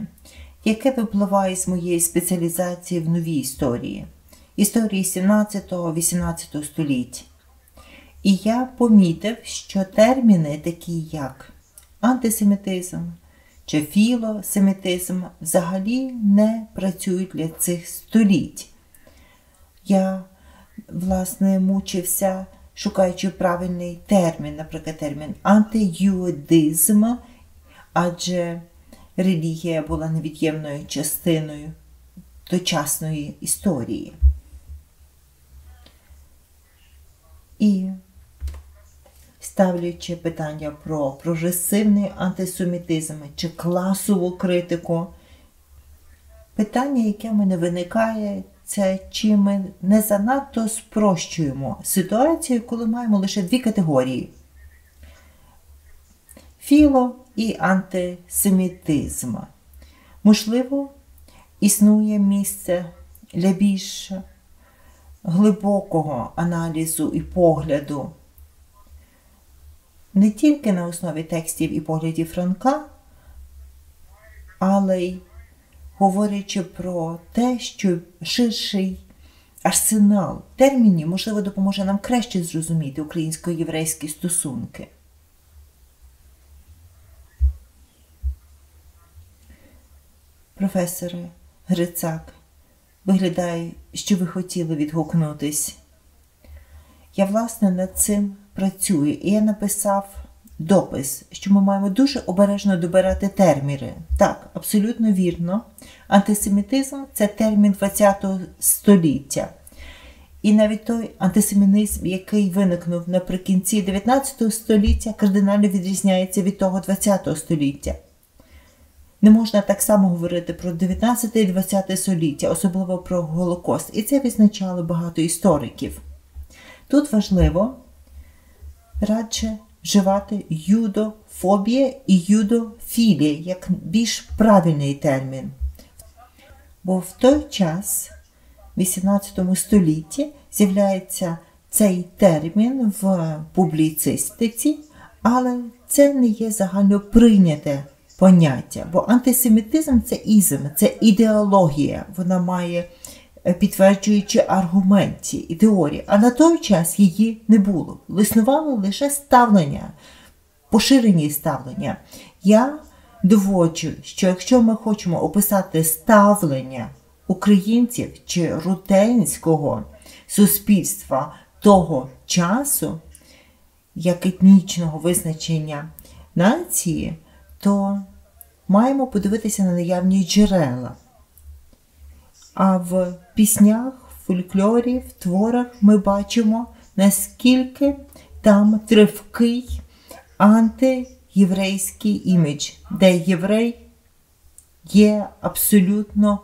яке випливає з моєї спеціалізації в новій історії. Історії 17-18 століть. І я помітив, що терміни такі як антисемітизм чи філосемітизм взагалі не працюють для цих століть. Я, власне, мучився, шукаючи правильний термін, наприклад, термін антиюдизм, адже релігія була невід'ємною частиною дочасної історії. І ставлячи питання про прогресивний антисемітизм чи класову критику, питання, яке в мене виникає, це чи ми не занадто спрощуємо ситуацію, коли маємо лише дві категорії – філо і антисемітизм. Можливо, існує місце для більш глибокого аналізу і погляду не тільки на основі текстів і поглядів Франка, але й говорячи про те, що ширший арсенал термінів, можливо, допоможе нам краще зрозуміти українсько-єврейські стосунки. Професоре Грицак, виглядає, що ви хотіли відгукнутись. Я, власне, над цим працюю, і я написав допис, що ми маємо дуже обережно добирати терміни. Так, абсолютно вірно. Антисемітизм – це термін ХХ століття. І навіть той антисемітизм, який виникнув наприкінці ХІХ століття, кардинально відрізняється від того ХХ століття. Не можна так само говорити про ХІХ і ХХ століття, особливо про Голокост. І це визначало багато істориків. Тут важливо радше вживати юдофобія і юдофілія як більш правильний термін. Бо в той час, в XVIII столітті, з'являється цей термін в публіцистиці, але це не є загальноприйняте поняття, бо антисемітизм – це ізм, це ідеологія, вона має підтверджуючі аргументи і теорії, а на той час її не було. Існувало лише ставлення, поширені ставлення. Я доводжу, що якщо ми хочемо описати ставлення українців чи рутенського суспільства того часу, як етнічного визначення нації, то маємо подивитися на наявні джерела. А в піснях, фольклорі, в творах ми бачимо, наскільки там тривкий антиєврейський імідж, де єврей є абсолютно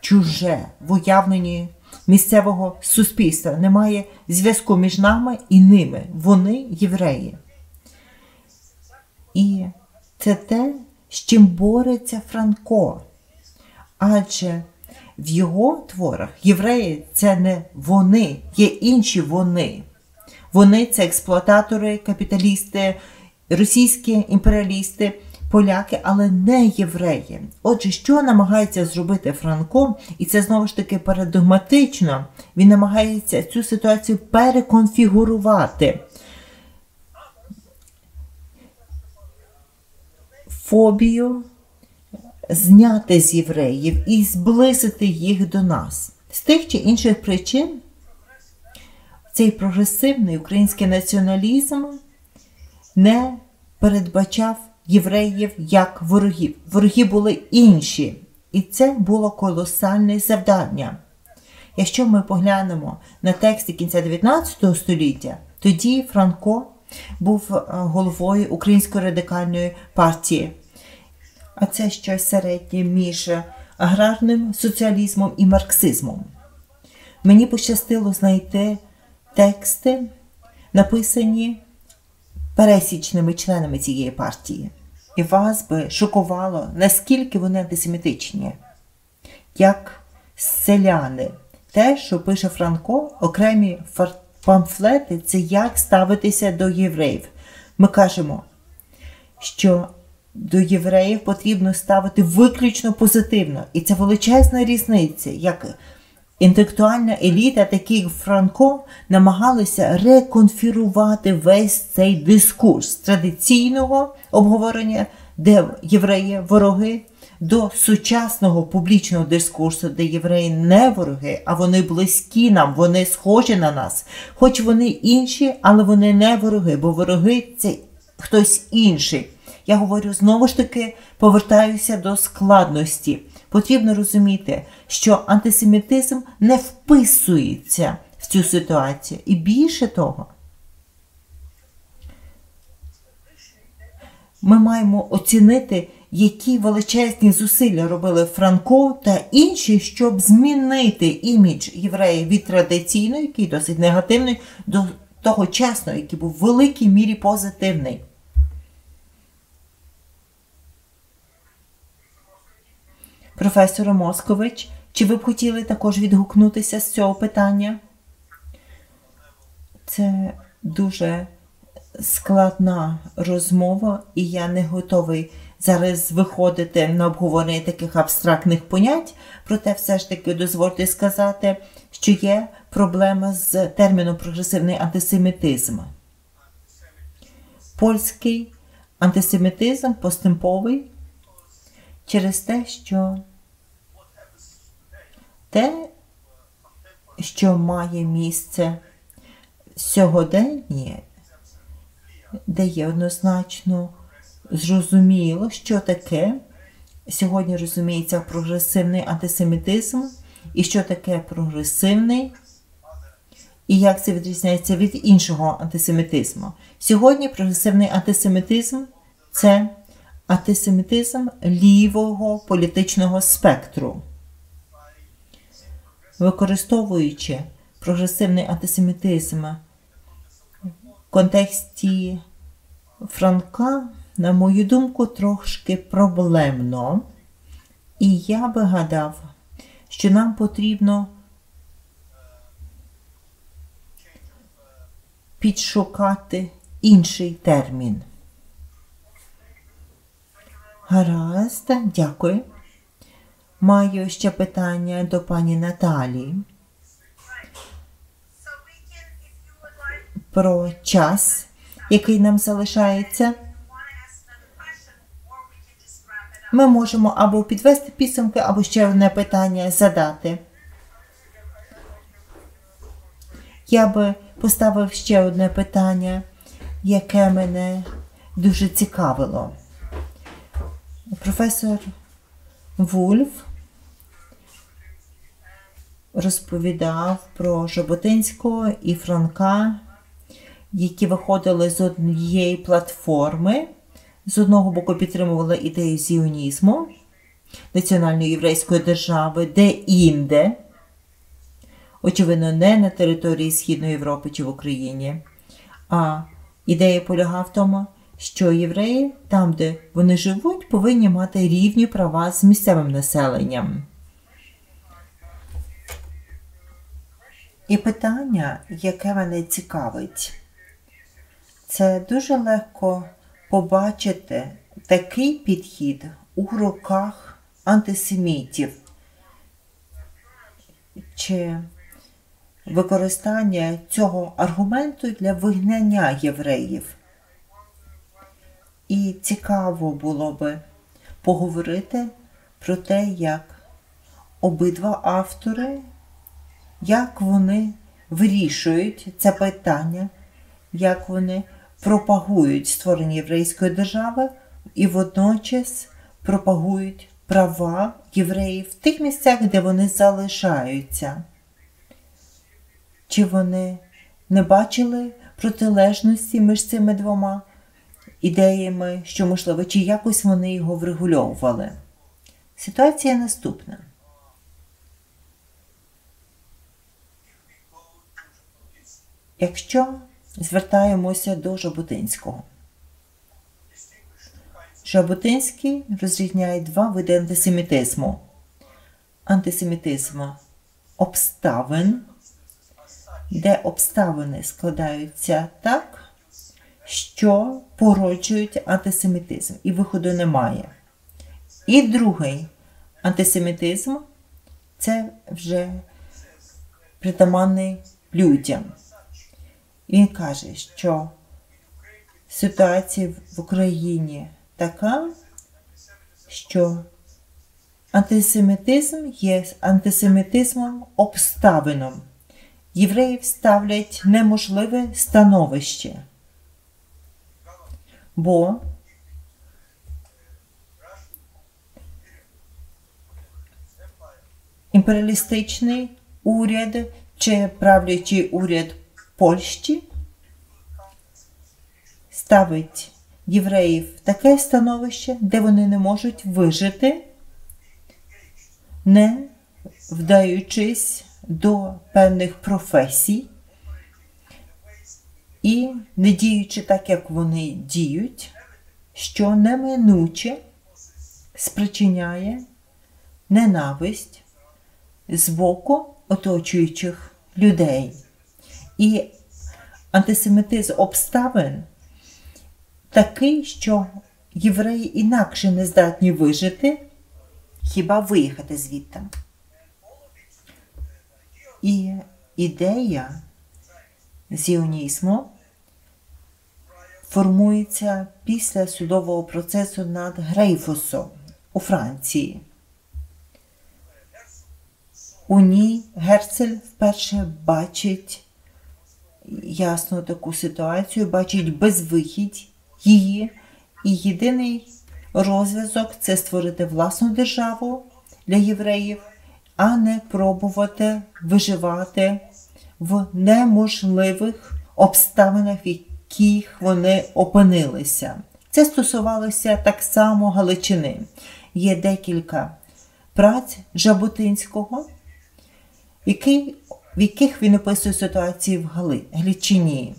чуже в уявленні місцевого суспільства. Немає зв'язку між нами і ними. Вони євреї. І це те, з чим бореться Франко. Адже в його творах євреї – це не вони, є інші вони. Вони – це експлуататори, капіталісти, російські імперіалісти, поляки, але не євреї. Отже, що намагається зробити Франко, і це знову ж таки парадигматично, він намагається цю ситуацію переконфігурувати. Фобію зняти з євреїв і зблизити їх до нас. З тих чи інших причин цей прогресивний український націоналізм не передбачав євреїв як ворогів. Вороги були інші, і це було колосальне завдання. Якщо ми поглянемо на тексти кінця 19 століття, тоді Франко був головою Української радикальної партії. А це щось середнє між аграрним соціалізмом і марксизмом. Мені пощастило знайти тексти, написані пересічними членами цієї партії. І вас би шокувало, наскільки вони антисемітичні. Як селяни. Те, що пише Франко, окремі памфлети – це як ставитися до євреїв. Ми кажемо, що до євреїв потрібно ставити виключно позитивно. І це величезна різниця, як інтелектуальна еліта, такий як Франко, намагалися реконфігурувати весь цей дискурс традиційного обговорення, де євреї – вороги, до сучасного публічного дискурсу, де євреї не вороги, а вони близькі нам, вони схожі на нас. Хоч вони інші, але вони не вороги, бо вороги – це хтось інший. Я говорю, знову ж таки, повертаюся до складності. Потрібно розуміти, що антисемітизм не вписується в цю ситуацію. І більше того, ми маємо оцінити, які величезні зусилля робили Франко та інші, щоб змінити імідж євреїв від традиційної, який досить негативний, до тогочасного, який був в великій мірі позитивний. Професоре Москович, чи ви б хотіли також відгукнутися з цього питання? Це дуже складна розмова, і я не готовий зараз виходити на обговорення таких абстрактних понять, проте все ж таки дозвольте сказати, що є проблема з терміном «прогресивний антисемітизм». Польський антисемітизм постемповий, через те, що має місце сьогодення, дає однозначно зрозуміло, що таке сьогодні розуміється прогресивний антисемітизм, і що таке прогресивний, і як це відрізняється від іншого антисемітизму. Сьогодні прогресивний антисемітизм – це антисемітизм лівого політичного спектру. Використовуючи прогресивний антисемітизм в контексті Франка, на мою думку, трошки проблемно. І я би гадав, що нам потрібно підшукати інший термін. Гаразд, дякую. Маю ще питання до пані Наталі про час, який нам залишається. Ми можемо або підвести підсумки, або ще одне питання задати. Я би поставив ще одне питання, яке мене дуже цікавило. Професор Вольф розповідав про Жаботинського і Франка, які виходили з однієї платформи. З одного боку підтримували ідею зіонізму, національної єврейської держави, де-інде. Очевидно, не на території Східної Європи чи в Україні. А ідея полягала в тому, що євреї, там, де вони живуть, повинні мати рівні права з місцевим населенням. І питання, яке мене цікавить, це дуже легко побачити такий підхід у руках антисемітів чи використання цього аргументу для вигнання євреїв. І цікаво було би поговорити про те, як обидва автори, як вони вирішують це питання, як вони пропагують створення єврейської держави і водночас пропагують права євреїв в тих місцях, де вони залишаються. Чи вони не бачили протилежності між цими двома ідеями, що, можливо, чи якось вони його врегульовували? Ситуація наступна. Якщо звертаємося до Жаботинського. Жаботинський розрізняє два види антисемітизму. Антисемітизм обставин, де обставини складаються так, що породжують антисемітизм, і виходу немає. І другий антисемітизм – це вже притаманний людям. Він каже, що ситуація в Україні така, що антисемітизм є антисемітизмом обставином. Євреїв ставлять неможливе становище, бо імперіалістичний уряд чи правлячий уряд Польщі ставить євреїв в таке становище, де вони не можуть вижити, не вдаючись до певних професій і не діючи так, як вони діють, що неминуче спричиняє ненависть з боку оточуючих людей. І антисемітизм обставин такий, що євреї інакше не здатні вижити, хіба виїхати звідти. І ідея зіонізму формується після судового процесу над Грейфусом у Франції. У ній Герцель вперше бачить ясно таку ситуацію, бачить безвихідь її, і єдиний розв'язок – це створити власну державу для євреїв, а не пробувати виживати в неможливих обставинах, в яких вони опинилися. Це стосувалося так само Галичини. Є декілька праць Жаботинського, в яких він описує ситуацію в Галичині.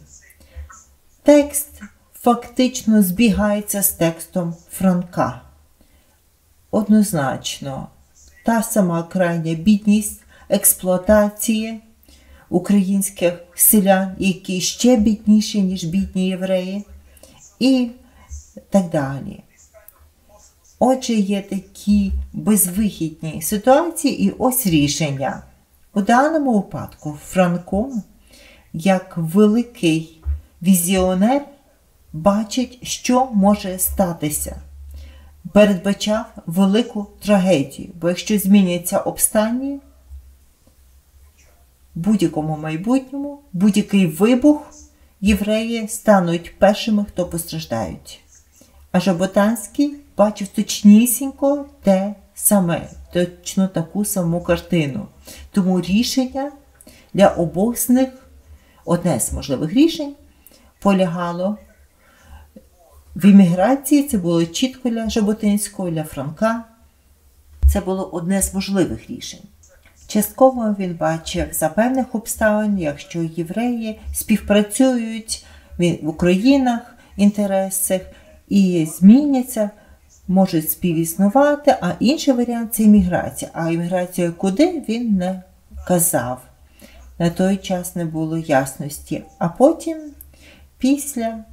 Текст фактично збігається з текстом Франка. Однозначно, та сама крайня бідність, експлуатації українських селян, які ще бідніші, ніж бідні євреї, і так далі. Отже, є такі безвихідні ситуації і ось рішення. У даному випадку Франко, як великий візіонер, бачить, що може статися. Передбачав велику трагедію, бо якщо зміняться обставини, в будь-якому майбутньому, будь-який вибух, євреї стануть першими, хто постраждають. А Жаботинський бачив точнісінько те саме, точно таку саму картину. Тому рішення для обох з них, одне з можливих рішень, полягало в імміграції. Це було чітко для Жаботинського, для Франка. Це було одне з можливих рішень. Частково він бачив за певних обставин, якщо євреї співпрацюють в Українах, інтересах і зміняться, можуть співіснувати, а інший варіант – це імміграція. А імміграція куди, він не казав. На той час не було ясності. А потім, після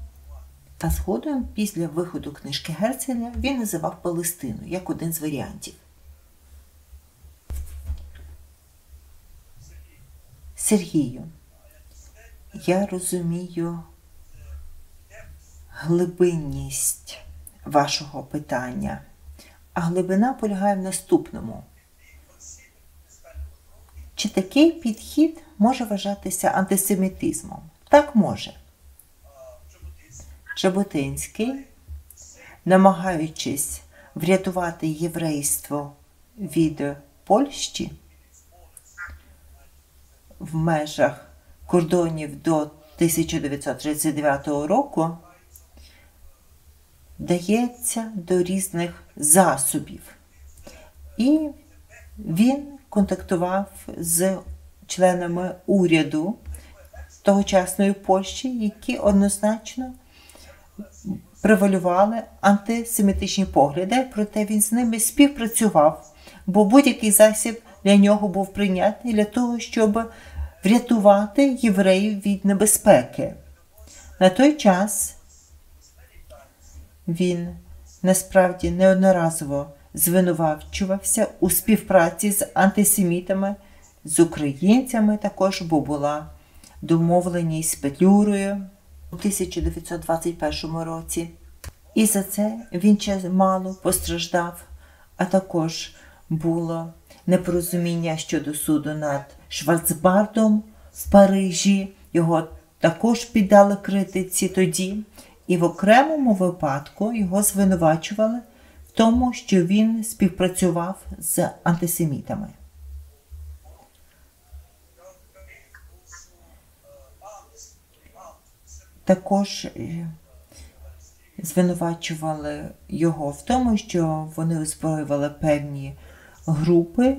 виходу книжки Герцеля, він називав Палестину як один з варіантів. Сергію, я розумію глибинність вашого питання. А глибина полягає в наступному. Чи такий підхід може вважатися антисемітизмом? Так, може. Жаботинський, намагаючись врятувати єврейство від Польщі в межах кордонів до 1939 року, вдається до різних засобів. І він контактував з членами уряду тогочасної Польщі, які однозначно превалювали антисемітичні погляди, проте він з ними співпрацював, бо будь-який засіб для нього був прийнятний для того, щоб врятувати євреїв від небезпеки. На той час він насправді неодноразово звинувачувався у співпраці з антисемітами, з українцями також, бо була домовленість з Петлюрою у 1921 році. І за це він чимало постраждав, а також було непорозуміння щодо суду над Шварцбардом в Парижі. Його також піддали критиці тоді. І в окремому випадку його звинувачували в тому, що він співпрацював з антисемітами. Також звинувачували його в тому, що вони озброювали певні групи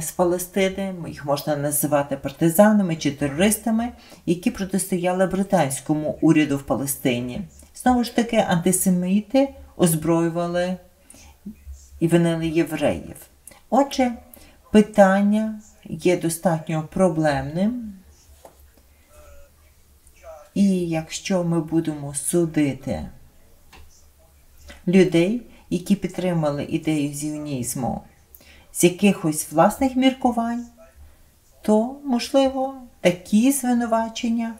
з Палестини, їх можна називати партизанами чи терористами, які протистояли британському уряду в Палестині. Знову ж таки, антисеміти озброювали і винили євреїв. Отже, питання є достатньо проблемним. І якщо ми будемо судити людей, які підтримали ідею зіонізму з якихось власних міркувань, то, можливо, такі звинувачення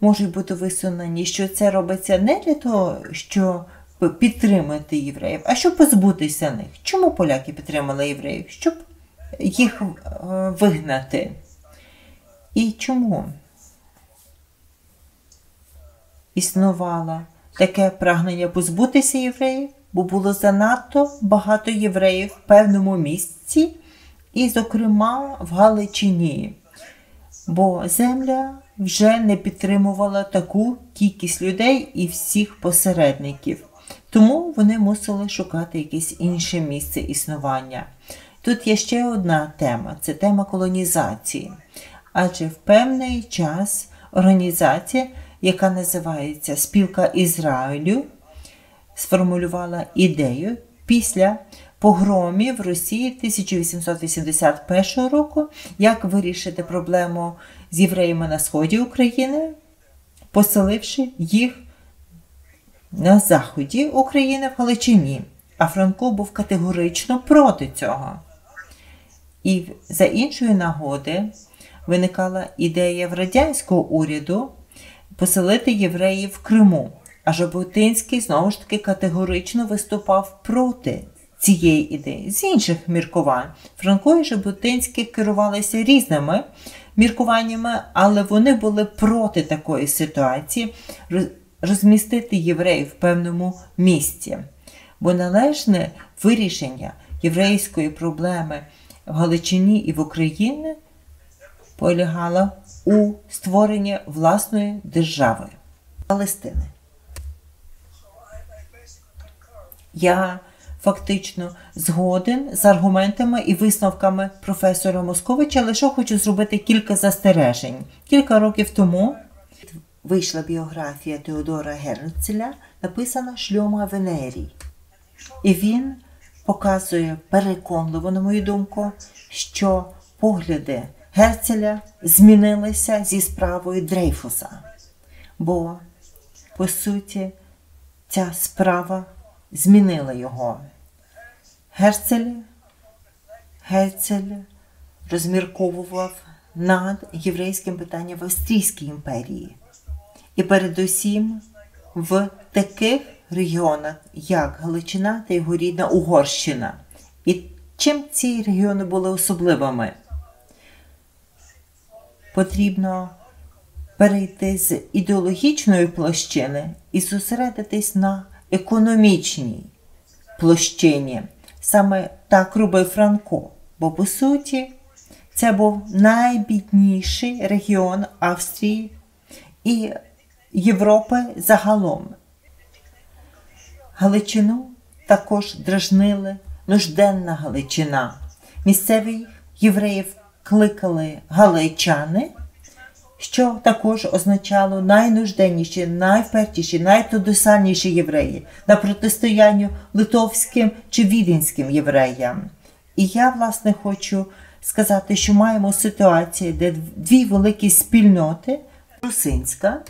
можуть бути висунені, що це робиться не для того, щоб підтримати євреїв, а щоб позбутися них. Чому поляки підтримали євреїв? Щоб їх вигнати. І чому існувало таке прагнення позбутися євреїв, бо було занадто багато євреїв в певному місці, і, зокрема, в Галичині, бо земля вже не підтримувала таку кількість людей і всіх посередників. Тому вони мусили шукати якесь інше місце існування. Тут є ще одна тема – це тема колонізації. Адже в певний час організація, яка називається «Спілка Ізраїлю», сформулювала ідею після погромів Росії 1881 року, як вирішити проблему з євреями на сході України, поселивши їх на заході України в Галичині. А Франко був категорично проти цього. І за іншої нагоди виникала ідея в радянського уряду поселити євреїв в Криму. А Жаботинський, знову ж таки, категорично виступав проти цієї ідеї. З інших міркувань Франко і Жаботинський керувалися різними міркуваннями, але вони були проти такої ситуації розмістити євреїв в певному місці. Бо належне вирішення єврейської проблеми в Галичині і в Україні полягало у створенні власної держави – Палестини. Я фактично згоден з аргументами і висновками професора Московича, лише хочу зробити кілька застережень. Кілька років тому вийшла біографія Теодора Герцеля, написана Шльома Венерій. І він показує переконливо, на мою думку, що погляди Герцеля змінилися зі справою Дрейфуса. Бо, по суті, ця справа змінила його. Герцель розмірковував над єврейським питанням в Австрійській імперії. І передусім в таких регіонах, як Галичина та його рідна Угорщина. І чим ці регіони були особливими? Потрібно перейти з ідеологічної площини і зосередитись на економічній площині. Саме так робив Франко, бо, по суті, це був найбідніший регіон Австрії і Європи загалом. Галичину також дражнили нужденна Галичина. Місцевих євреїв кликали галичани, що також означало найнужденніші, найвпертіші, найтодосальніші євреї на протистоянню литовським чи віденським євреям. І я, власне, хочу сказати, що маємо ситуацію, де дві великі спільноти – русинська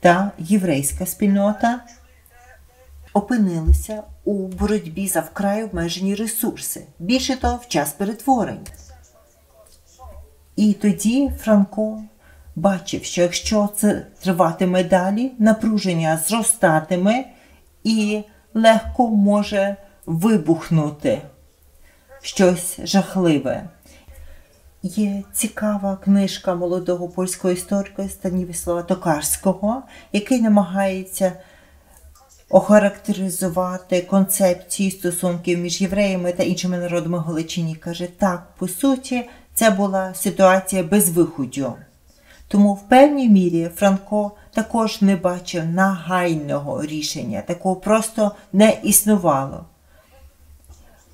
та єврейська спільнота – опинилися у боротьбі за вкрай обмежені ресурси, більше того, в час перетворень. І тоді Франко бачив, що якщо це триватиме далі, напруження зростатиме і легко може вибухнути щось жахливе. Є цікава книжка молодого польського історика Станіслава Токарського, який намагається охарактеризувати концепції стосунків між євреями та іншими народами Галичині. Каже, так, по суті, це була ситуація без виходу. Тому в певній мірі Франко також не бачив нагайного рішення, такого просто не існувало.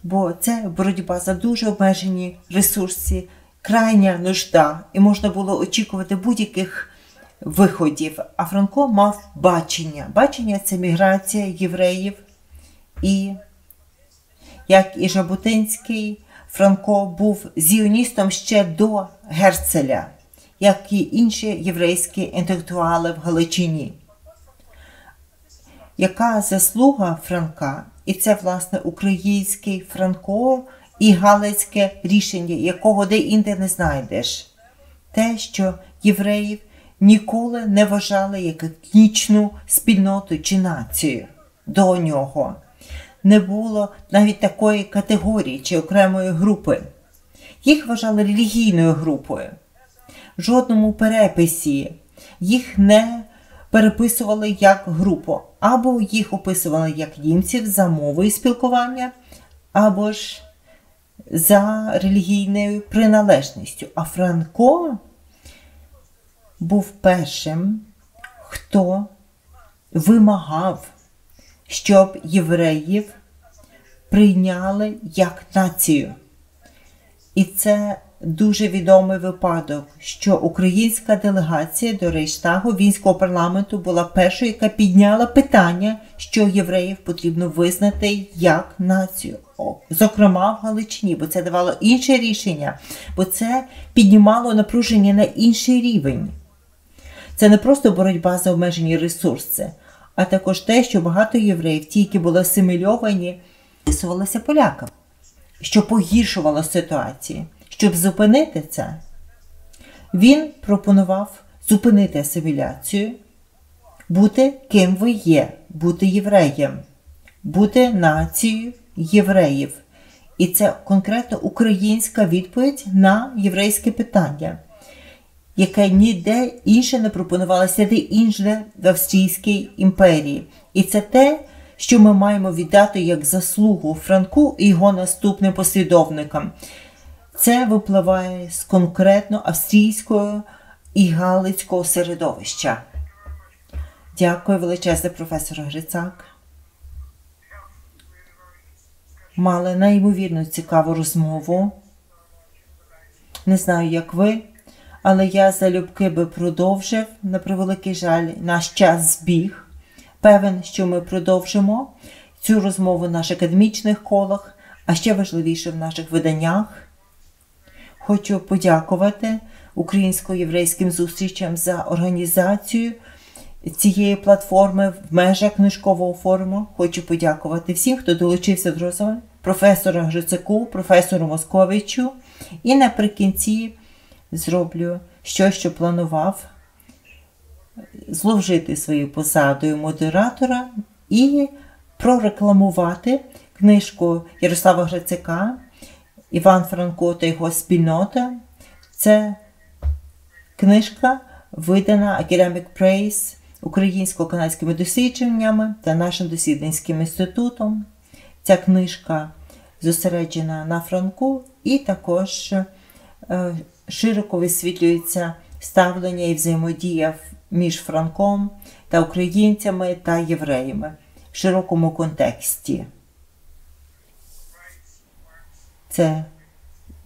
Бо це боротьба за дуже обмежені ресурси, крайня нужда, і можна було очікувати будь-яких виходів, а Франко мав бачення. Бачення – це міграція євреїв і, як і Жаботинський, Франко був зіоністом ще до Герцеля, як і інші єврейські інтелектуали в Галичині. Яка заслуга Франка, і це, власне, український Франко і галицьке рішення, якого де-інде не знайдеш. Те, що євреїв ніколи не вважали як етнічну спільноту чи націю до нього. Не було навіть такої категорії чи окремої групи. Їх вважали релігійною групою. В жодному переписі їх не переписували як групу. Або їх описували як німців за мовою спілкування, або ж за релігійною приналежністю. А Франко був першим, хто вимагав, щоб євреїв прийняли як націю. І це дуже відомий випадок, що українська делегація до Рейхстагу Вінського парламенту була першою, яка підняла питання, що євреїв потрібно визнати як націю. Зокрема в Галичині, бо це давало інше рішення, бо це піднімало напруження на інший рівень. Це не просто боротьба за обмежені ресурси, а також те, що багато євреїв, ті, які були асимільовані, висувалися поляками, що погіршувало ситуацію. Щоб зупинити це, він пропонував зупинити асиміляцію, бути ким ви є, бути євреєм, бути нацією євреїв. І це конкретно українська відповідь на єврейське питання, яке ніде інше не пропонувалося, де інше в Австрійській імперії. І це те, що ми маємо віддати як заслугу Франку і його наступним послідовникам. Це випливає з конкретно австрійського і галицького середовища. Дякую величезне, професор Грицак. Мали неймовірно цікаву розмову. Не знаю, як ви, але я залюбки би продовжив. На превеликий жаль, наш час збіг. Певен, що ми продовжимо цю розмову в наших академічних колах, а ще важливіше в наших виданнях. Хочу подякувати українсько-єврейським зустрічам за організацію цієї платформи в межах книжкового форуму. Хочу подякувати всім, хто долучився до розмови, професору Грицаку, професору Московичу. І наприкінці зроблю щось, що планував, зловжити своєю посадою модератора і прорекламувати книжку Ярослава Грицака «Іван Франко та його спільнота». Це книжка, видана Academic Praise українсько-канадськими дослідженнями та нашим дослідницьким інститутом. Ця книжка зосереджена на Франку і також широко висвітлюється ставлення і взаємодія між Франком та українцями та євреями в широкому контексті. Це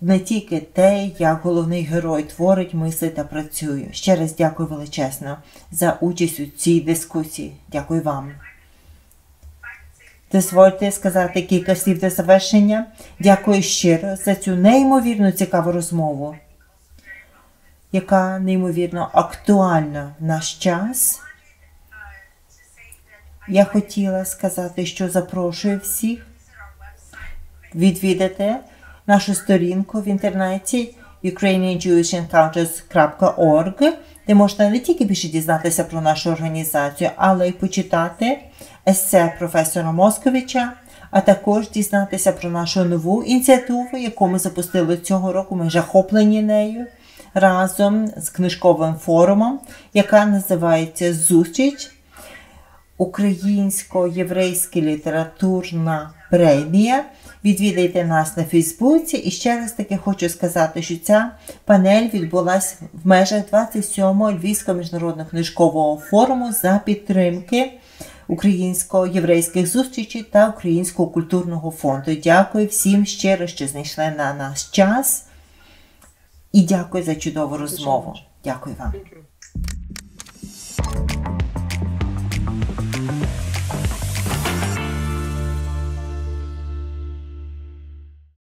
не тільки те, як головний герой творить, мислить та працює. Ще раз дякую величезно за участь у цій дискусії. Дякую вам. Дозвольте сказати кілька слів до завершення. Дякую щиро за цю неймовірно цікаву розмову, яка неймовірно актуальна в наш час. Я хотіла сказати, що запрошую всіх відвідати нашу сторінку в інтернеті ukrainianjewishencounters.org, де можна не тільки більше дізнатися про нашу організацію, але й почитати есе професора Московича, а також дізнатися про нашу нову ініціативу, яку ми запустили цього року, ми захоплені нею, разом з книжковим форумом, яка називається «Зустріч. Українсько-єврейська літературна премія». Відвідайте нас на Фейсбуці. І ще раз таки хочу сказати, що ця панель відбулася в межах 27-го Львівського міжнародного книжкового форуму за підтримки українсько-єврейських зустрічей та Українського культурного фонду. Дякую всім щиро, що знайшли на нас час. І дякую за чудову розмову. Дякую вам.